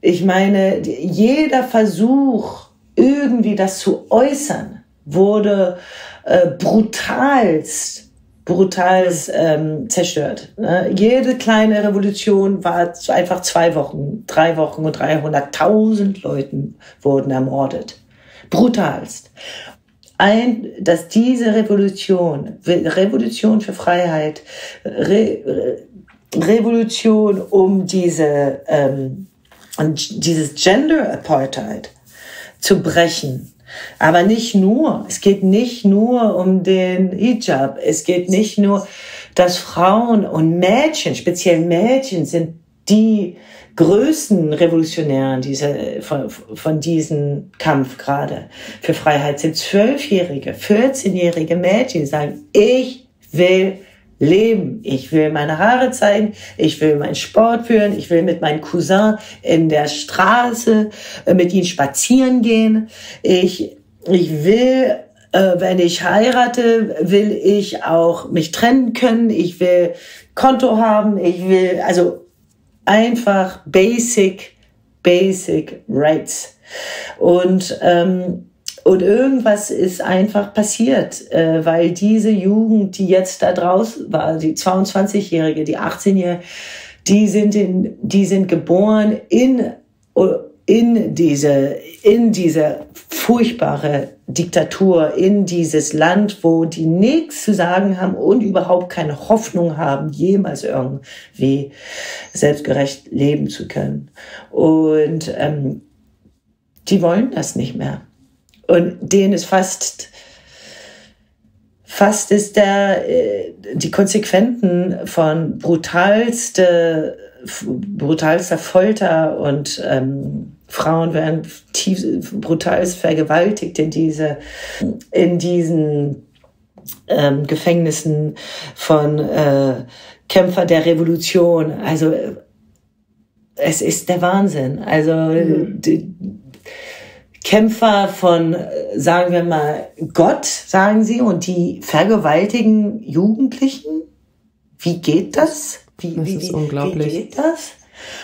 Ich meine, jeder Versuch, irgendwie das zu äußern, wurde äh, brutalst brutal ähm, zerstört. Ne? Jede kleine Revolution war einfach zwei Wochen, drei Wochen und dreihunderttausend Leuten wurden ermordet. Brutalst. Ein, dass diese Revolution, Revolution für Freiheit, Re, Revolution um diese, ähm, dieses Gender Apartheid zu brechen. Aber nicht nur, es geht nicht nur um den Hijab, es geht nicht nur, dass Frauen und Mädchen, speziell Mädchen, sind die größten Revolutionären diese, von, von diesem Kampf gerade für Freiheit, sind zwölfjährige, vierzehnjährige Mädchen, die sagen, ich will leben, ich will meine Haare zeigen, ich will meinen Sport führen, ich will mit meinem Cousin in der Straße mit ihm spazieren gehen, ich, ich will, äh, wenn ich heirate, will ich auch mich trennen können, ich will Konto haben, ich will, also einfach basic, basic rights. Und ähm, Und irgendwas ist einfach passiert, äh, weil diese Jugend, die jetzt da draußen war, die zweiundzwanzigjährige, die achtzehnjährige, die sind in, die sind geboren in in diese in diese furchtbare Diktatur, in dieses Land, wo die nichts zu sagen haben und überhaupt keine Hoffnung haben, jemals irgendwie selbstgerecht leben zu können. Und ähm, die wollen das nicht mehr. Und denen ist fast, fast ist der, die Konsequenzen von brutalste, brutalster Folter und ähm, Frauen werden tief, brutalst vergewaltigt in diese, in diesen ähm, Gefängnissen, von äh, Kämpfer der Revolution. Also es ist der Wahnsinn. Also mhm. die Kämpfer von, sagen wir mal, Gott, sagen sie, und die vergewaltigen Jugendlichen. Wie geht das? Wie, das wie, ist wie, unglaublich. Wie geht das?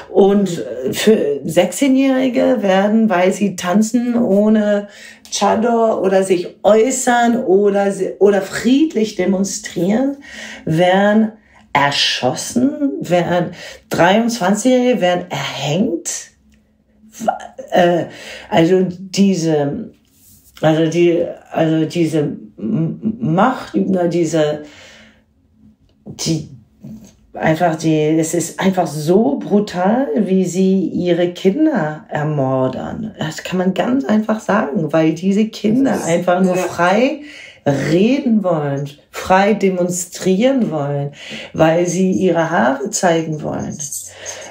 Und für sechzehnjährige werden, weil sie tanzen ohne Chador oder sich äußern oder, oder friedlich demonstrieren, werden erschossen, werden dreiundzwanzigjährige werden erhängt. Also diese, also die, also diese Macht über diese, die, einfach die, es ist einfach so brutal, wie sie ihre Kinder ermordern. Das kann man ganz einfach sagen, weil diese Kinder einfach nur frei reden wollen, frei demonstrieren wollen, weil sie ihre Haare zeigen wollen.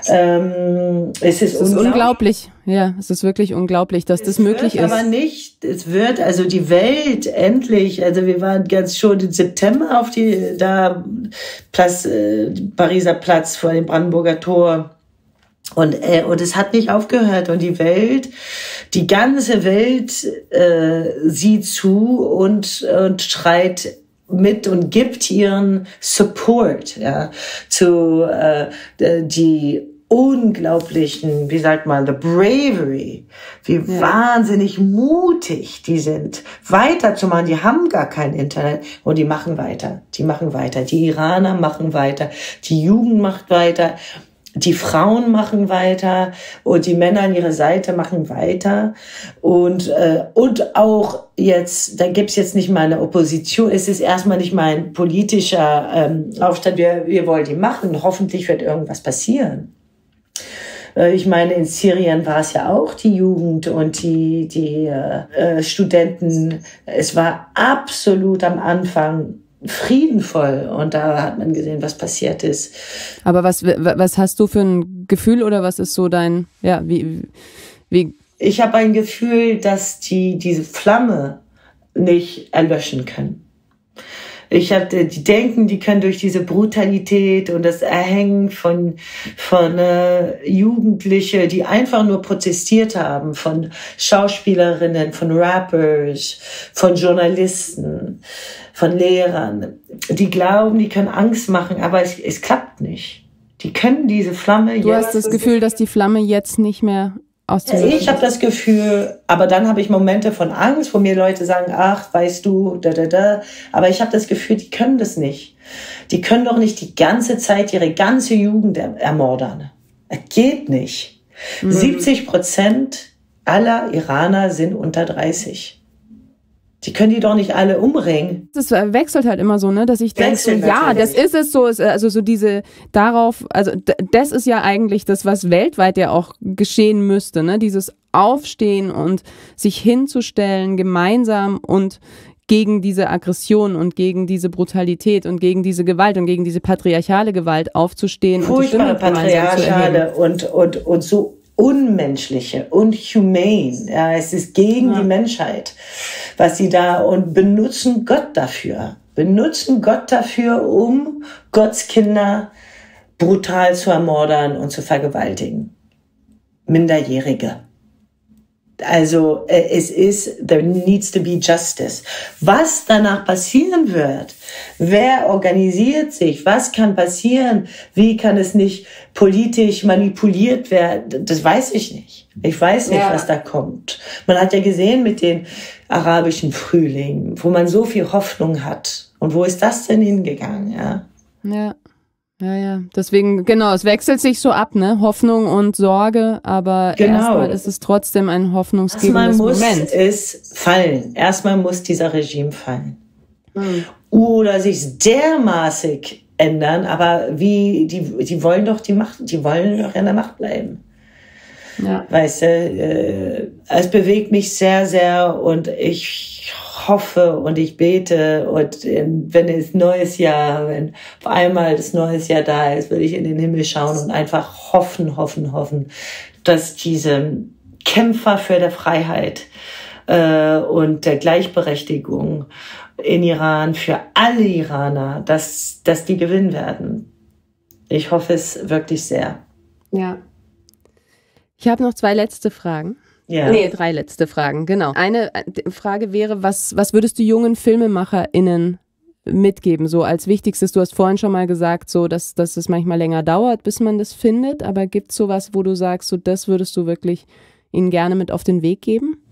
Ähm, es ist, es ist unglaublich. unglaublich. Ja, es ist wirklich unglaublich, dass es das möglich ist. Aber nicht, es wird, also die Welt endlich, also wir waren ganz schon im September auf die, da, Platz, äh, Pariser Platz vor dem Brandenburger Tor. Und, äh, und es hat nicht aufgehört. Und die Welt, die ganze Welt, äh, sieht zu und, und schreit mit und gibt ihren Support, ja, zu äh, die unglaublichen, wie sagt man, the bravery, wie ja. wahnsinnig mutig die sind, weiterzumachen. Die haben gar kein Internet und die machen weiter, die machen weiter. Die Iraner machen weiter, die Jugend macht weiter, die Frauen machen weiter und die Männer an ihrer Seite machen weiter. Und, äh, und auch jetzt, da gibt's jetzt nicht mal eine Opposition, es ist erstmal nicht mal ein politischer ähm, Aufstand, wir, wir wollen die machen, hoffentlich wird irgendwas passieren. Ich meine, in Syrien war es ja auch die Jugend und die, die äh, Studenten. Es war absolut am Anfang friedenvoll und da hat man gesehen, was passiert ist. Aber was, was hast du für ein Gefühl oder was ist so dein, ja, wie, wie? Ich habe ein Gefühl, dass die diese Flamme nicht erlöschen können. Ich hatte, die denken, die können durch diese Brutalität und das Erhängen von, von äh, Jugendliche, die einfach nur protestiert haben, von Schauspielerinnen, von Rappers, von Journalisten, von Lehrern. Die glauben, die können Angst machen, aber es, es klappt nicht. Die können diese Flamme jetzt... Du hast das Gefühl, dass die Flamme jetzt nicht mehr... Ich habe das Gefühl, aber dann habe ich Momente von Angst, wo mir Leute sagen, ach, weißt du, da, da, da. Aber ich habe das Gefühl, die können das nicht. Die können doch nicht die ganze Zeit ihre ganze Jugend ermordern. Das geht nicht. Mhm. siebzig Prozent aller Iraner sind unter dreißig. Die können die doch nicht alle umbringen. Das wechselt halt immer so, ne, dass ich denke, so, ja, das ist es so, also so diese darauf, also das ist ja eigentlich das, was weltweit ja auch geschehen müsste, ne, dieses Aufstehen und sich hinzustellen gemeinsam und gegen diese Aggression und gegen diese Brutalität und gegen diese Gewalt und gegen diese patriarchale Gewalt aufzustehen. Furchtbare patriarchale und, und, und so unmenschliche und humane. Ja, es ist gegen ja. die Menschheit, was sie da, und benutzen Gott dafür. Benutzen Gott dafür, um Gottes Kinder brutal zu ermordern und zu vergewaltigen. Minderjährige. Also es ist, there needs to be justice. Was danach passieren wird, wer organisiert sich, was kann passieren, wie kann es nicht politisch manipuliert werden, das weiß ich nicht. Ich weiß nicht, ja. was da kommt. Man hat ja gesehen mit den arabischen Frühlingen, wo man so viel Hoffnung hat. Und wo ist das denn hingegangen? Ja, ja. Ja, ja, deswegen, genau, es wechselt sich so ab, ne? Hoffnung und Sorge, aber genau. erstmal ist es trotzdem ein hoffnungsgebendes Moment. Erstmal muss es fallen. Erstmal muss dieser Regime fallen. Hm. Oder sich dermaßen ändern, aber wie, die, die wollen doch die Macht, die wollen doch in der Macht bleiben. Ja. Weißt du, äh, es bewegt mich sehr, sehr und ich hoffe und ich bete und in, wenn es neues Jahr, wenn auf einmal das neues Jahr da ist, würde ich in den Himmel schauen und einfach hoffen, hoffen, hoffen, dass diese Kämpfer für die Freiheit äh, und der Gleichberechtigung in Iran für alle Iraner, dass, dass die gewinnen werden. Ich hoffe es wirklich sehr. Ja. Ich habe noch zwei letzte Fragen. Ja. Nee, drei letzte Fragen, genau. Eine Frage wäre, was, was würdest du jungen FilmemacherInnen mitgeben, so als Wichtigstes? Du hast vorhin schon mal gesagt, so, dass, dass es manchmal länger dauert, bis man das findet, aber gibt es sowas, wo du sagst, so, das würdest du wirklich ihnen gerne mit auf den Weg geben?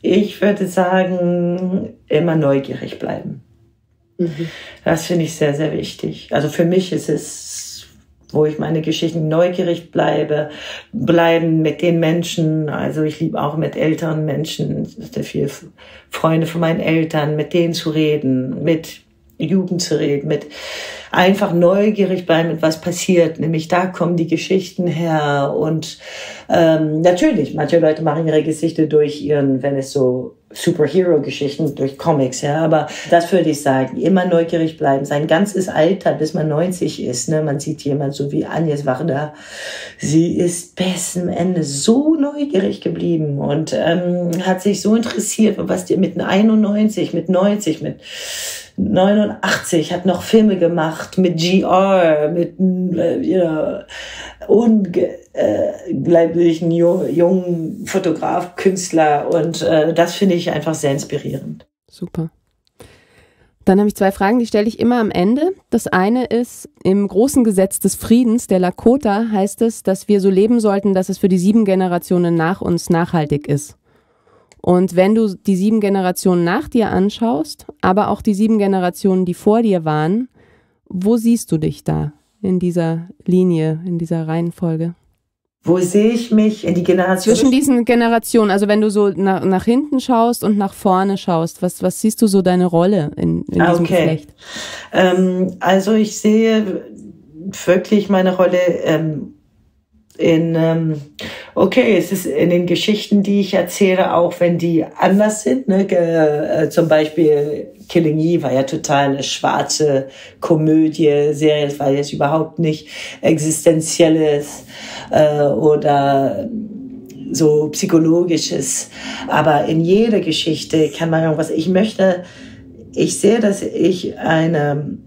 Ich würde sagen, immer neugierig bleiben. Mhm. Das finde ich sehr, sehr wichtig. Also für mich ist es, wo ich meine Geschichten neugierig bleibe, bleiben mit den Menschen, also ich liebe auch mit älteren Menschen, sehr viele Freunde von meinen Eltern, mit denen zu reden, mit Jugend zu reden, mit einfach neugierig bleiben, mit was passiert, nämlich da kommen die Geschichten her und ähm, natürlich, manche Leute machen ihre Geschichte durch ihren, wenn es so Superhero-Geschichten, durch Comics, ja, aber das würde ich sagen, immer neugierig bleiben, sein ganzes Alter, bis man neunzig ist, ne, man sieht jemand so wie Agnes Varda, sie ist bis zum Ende so neugierig geblieben und ähm, hat sich so interessiert, was die mit einundneunzig, mit neunzig, mit neunundachtzig, hat noch Filme gemacht mit G R, mit äh, ja, unglaublichen äh, jungen Fotograf, Künstler und äh, das finde ich einfach sehr inspirierend. Super. Dann habe ich zwei Fragen, die stelle ich immer am Ende. Das eine ist, im großen Gesetz des Friedens der Lakota heißt es, dass wir so leben sollten, dass es für die sieben Generationen nach uns nachhaltig ist. Und wenn du die sieben Generationen nach dir anschaust, aber auch die sieben Generationen, die vor dir waren, wo siehst du dich da in dieser Linie, in dieser Reihenfolge? Wo sehe ich mich in die Generation? Zwischen diesen Generationen, also wenn du so nach, nach hinten schaust und nach vorne schaust, was, was siehst du so deine Rolle in, in diesem okay. Geflecht? Ähm, also ich sehe wirklich meine Rolle ähm, in, ähm, okay, es ist in den Geschichten, die ich erzähle, auch wenn die anders sind, ne? äh, zum Beispiel Killing Eve war ja total eine schwarze Komödie, Serie, es war jetzt überhaupt nicht existenzielles äh, oder so psychologisches, aber in jeder Geschichte kann man irgendwas, ich möchte, ich sehe, dass ich eine,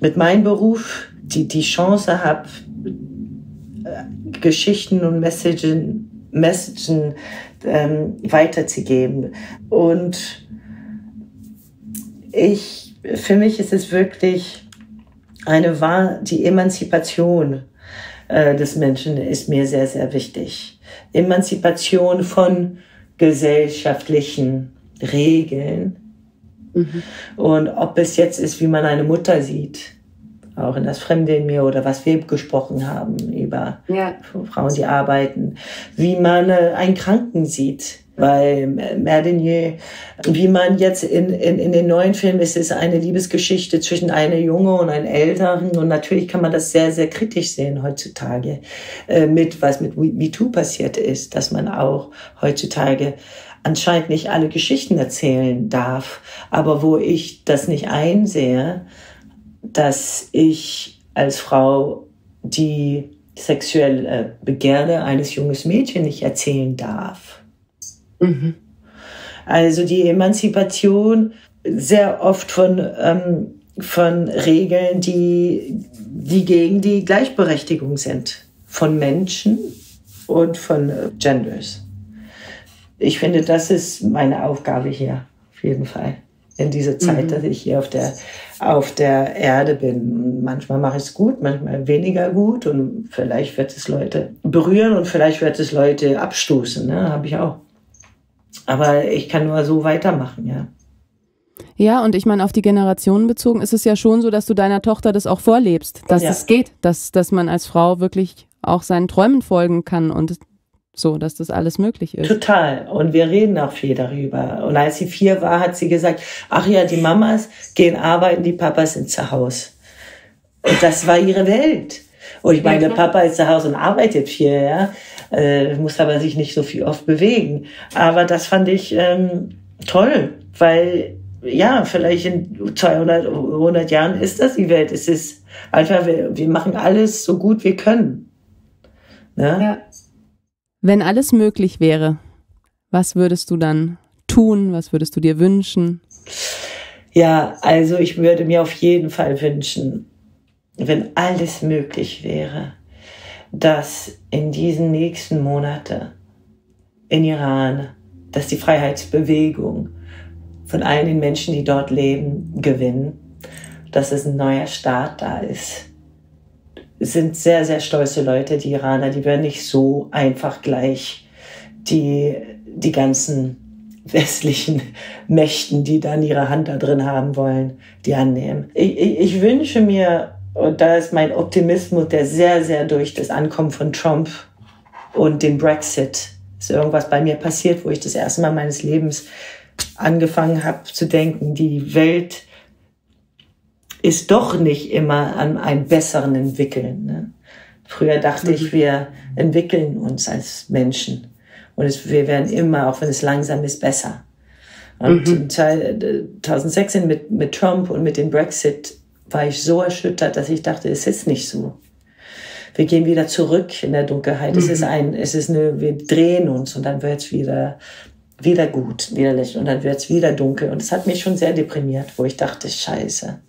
mit meinem Beruf die, die Chance habe, Geschichten und Messagen, Messagen ähm, weiterzugeben. Und ich, für mich ist es wirklich eine wahr, die Emanzipation äh, des Menschen ist mir sehr, sehr wichtig. Emanzipation von gesellschaftlichen Regeln. Mhm. Und ob es jetzt ist, wie man eine Mutter sieht, auch in Das Fremde in mir oder was wir gesprochen haben über ja. Frauen, die arbeiten, wie man einen Kranken sieht, weil mehr denn je, wie man jetzt in, in, in den neuen Filmen, es ist eine Liebesgeschichte zwischen einer Junge und einem Älteren und natürlich kann man das sehr, sehr kritisch sehen heutzutage, äh, mit was mit MeToo passiert ist, dass man auch heutzutage anscheinend nicht alle Geschichten erzählen darf, aber wo ich das nicht einsehe, dass ich als Frau die sexuelle Begehren eines jungen Mädchens nicht erzählen darf. Mhm. Also die Emanzipation sehr oft von, ähm, von Regeln, die, die gegen die Gleichberechtigung sind, von Menschen und von Genders. Ich finde, das ist meine Aufgabe hier, auf jeden Fall. In dieser Zeit, mhm. dass ich hier auf der, auf der Erde bin. Manchmal mache ich es gut, manchmal weniger gut und vielleicht wird es Leute berühren und vielleicht wird es Leute abstoßen, ne? Habe ich auch. Aber ich kann nur so weitermachen, ja. Ja, und ich meine, auf die Generationen bezogen ist es ja schon so, dass du deiner Tochter das auch vorlebst, dass ja. es geht, dass, dass man als Frau wirklich auch seinen Träumen folgen kann und so, dass das alles möglich ist. Total. Und wir reden auch viel darüber. Und als sie vier war, hat sie gesagt, ach ja, die Mamas gehen arbeiten, die Papas sind zu Hause. Und das war ihre Welt. Und ich meine, ja, der Papa ist zu Hause und arbeitet viel, ja. Äh, muss aber sich nicht so viel oft bewegen. Aber das fand ich ähm, toll, weil, ja, vielleicht in zweihundert, hundert Jahren ist das die Welt. Es ist einfach, wir, wir machen alles so gut wir können. Ne? Ja. Wenn alles möglich wäre, Was würdest du dann tun? Was würdest du dir wünschen? Ja, also ich würde mir auf jeden Fall wünschen, wenn alles möglich wäre, dass in diesen nächsten Monaten in Iran, dass die Freiheitsbewegung von all den Menschen, die dort leben, gewinnen, dass es ein neuer Staat da ist. Es sind sehr, sehr stolze Leute, die Iraner, die werden nicht so einfach gleich die, die ganzen westlichen Mächten, die dann ihre Hand da drin haben wollen, die annehmen. Ich, ich, ich wünsche mir, und da ist mein Optimismus, der sehr, sehr durch das Ankommen von Trump und den Brexit ist irgendwas bei mir passiert, wo ich das erste Mal meines Lebens angefangen habe zu denken, die Welt ist doch nicht immer an einem besseren entwickeln. Ne? Früher dachte mhm. ich, wir entwickeln uns als Menschen. Und es, wir werden immer, auch wenn es langsam ist, besser. Und mhm. zweitausendsechzehn mit, mit Trump und mit dem Brexit war ich so erschüttert, dass ich dachte, es ist nicht so. Wir gehen wieder zurück in der Dunkelheit. Mhm. Es ist ein, es ist eine, wir drehen uns und dann wird's wieder, wieder gut, wieder Licht und dann wird's wieder dunkel. Und es hat mich schon sehr deprimiert, wo ich dachte, Scheiße.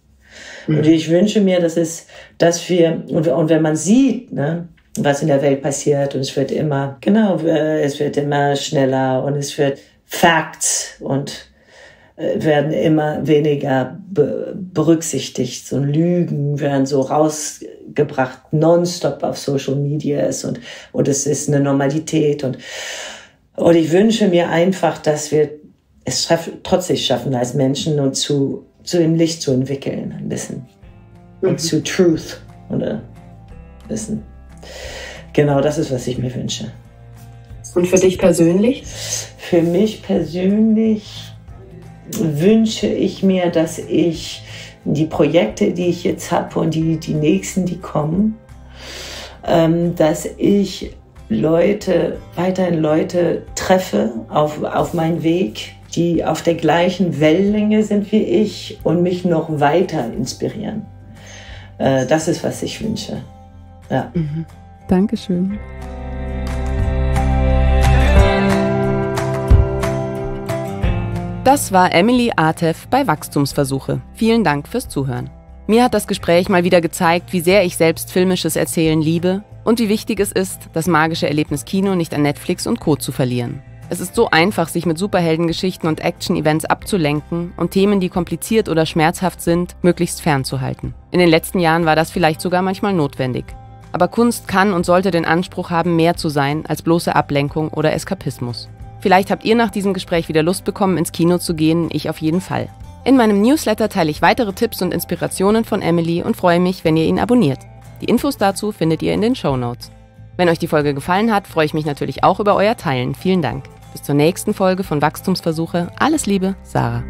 Mhm. Und ich wünsche mir, dass es, dass wir, und, und wenn man sieht, ne, was in der Welt passiert und es wird immer, genau, es wird immer schneller und es wird Facts und werden immer weniger be berücksichtigt und Lügen werden so rausgebracht, nonstop auf Social Media ist und, und es ist eine Normalität und, und ich wünsche mir einfach, dass wir es trotzdem schaffen, als Menschen und zu, zu dem Licht zu entwickeln, ein bisschen. Mhm. Und zu Truth, oder? Wissen. Genau, das ist, was ich mir wünsche. Und für dich persönlich? Für mich persönlich wünsche ich mir, dass ich die Projekte, die ich jetzt habe und die, die nächsten, die kommen, ähm, dass ich Leute, weiterhin Leute treffe auf, auf meinen Weg, die auf der gleichen Wellenlänge sind wie ich und mich noch weiter inspirieren. Äh, das ist, was ich wünsche. Ja. Mhm. Dankeschön. Das war Emily Atef bei Wachstumsversuche. Vielen Dank fürs Zuhören. Mir hat das Gespräch mal wieder gezeigt, wie sehr ich selbst filmisches Erzählen liebe und wie wichtig es ist, das magische Erlebnis Kino nicht an Netflix und Co. zu verlieren. Es ist so einfach, sich mit Superheldengeschichten und Action-Events abzulenken und Themen, die kompliziert oder schmerzhaft sind, möglichst fernzuhalten. In den letzten Jahren war das vielleicht sogar manchmal notwendig. Aber Kunst kann und sollte den Anspruch haben, mehr zu sein als bloße Ablenkung oder Eskapismus. Vielleicht habt ihr nach diesem Gespräch wieder Lust bekommen, ins Kino zu gehen, ich auf jeden Fall. In meinem Newsletter teile ich weitere Tipps und Inspirationen von Emily und freue mich, wenn ihr ihn abonniert. Die Infos dazu findet ihr in den Shownotes. Wenn euch die Folge gefallen hat, freue ich mich natürlich auch über euer Teilen. Vielen Dank. Bis zur nächsten Folge von Wachstumsversuche. Alles Liebe, Sarah.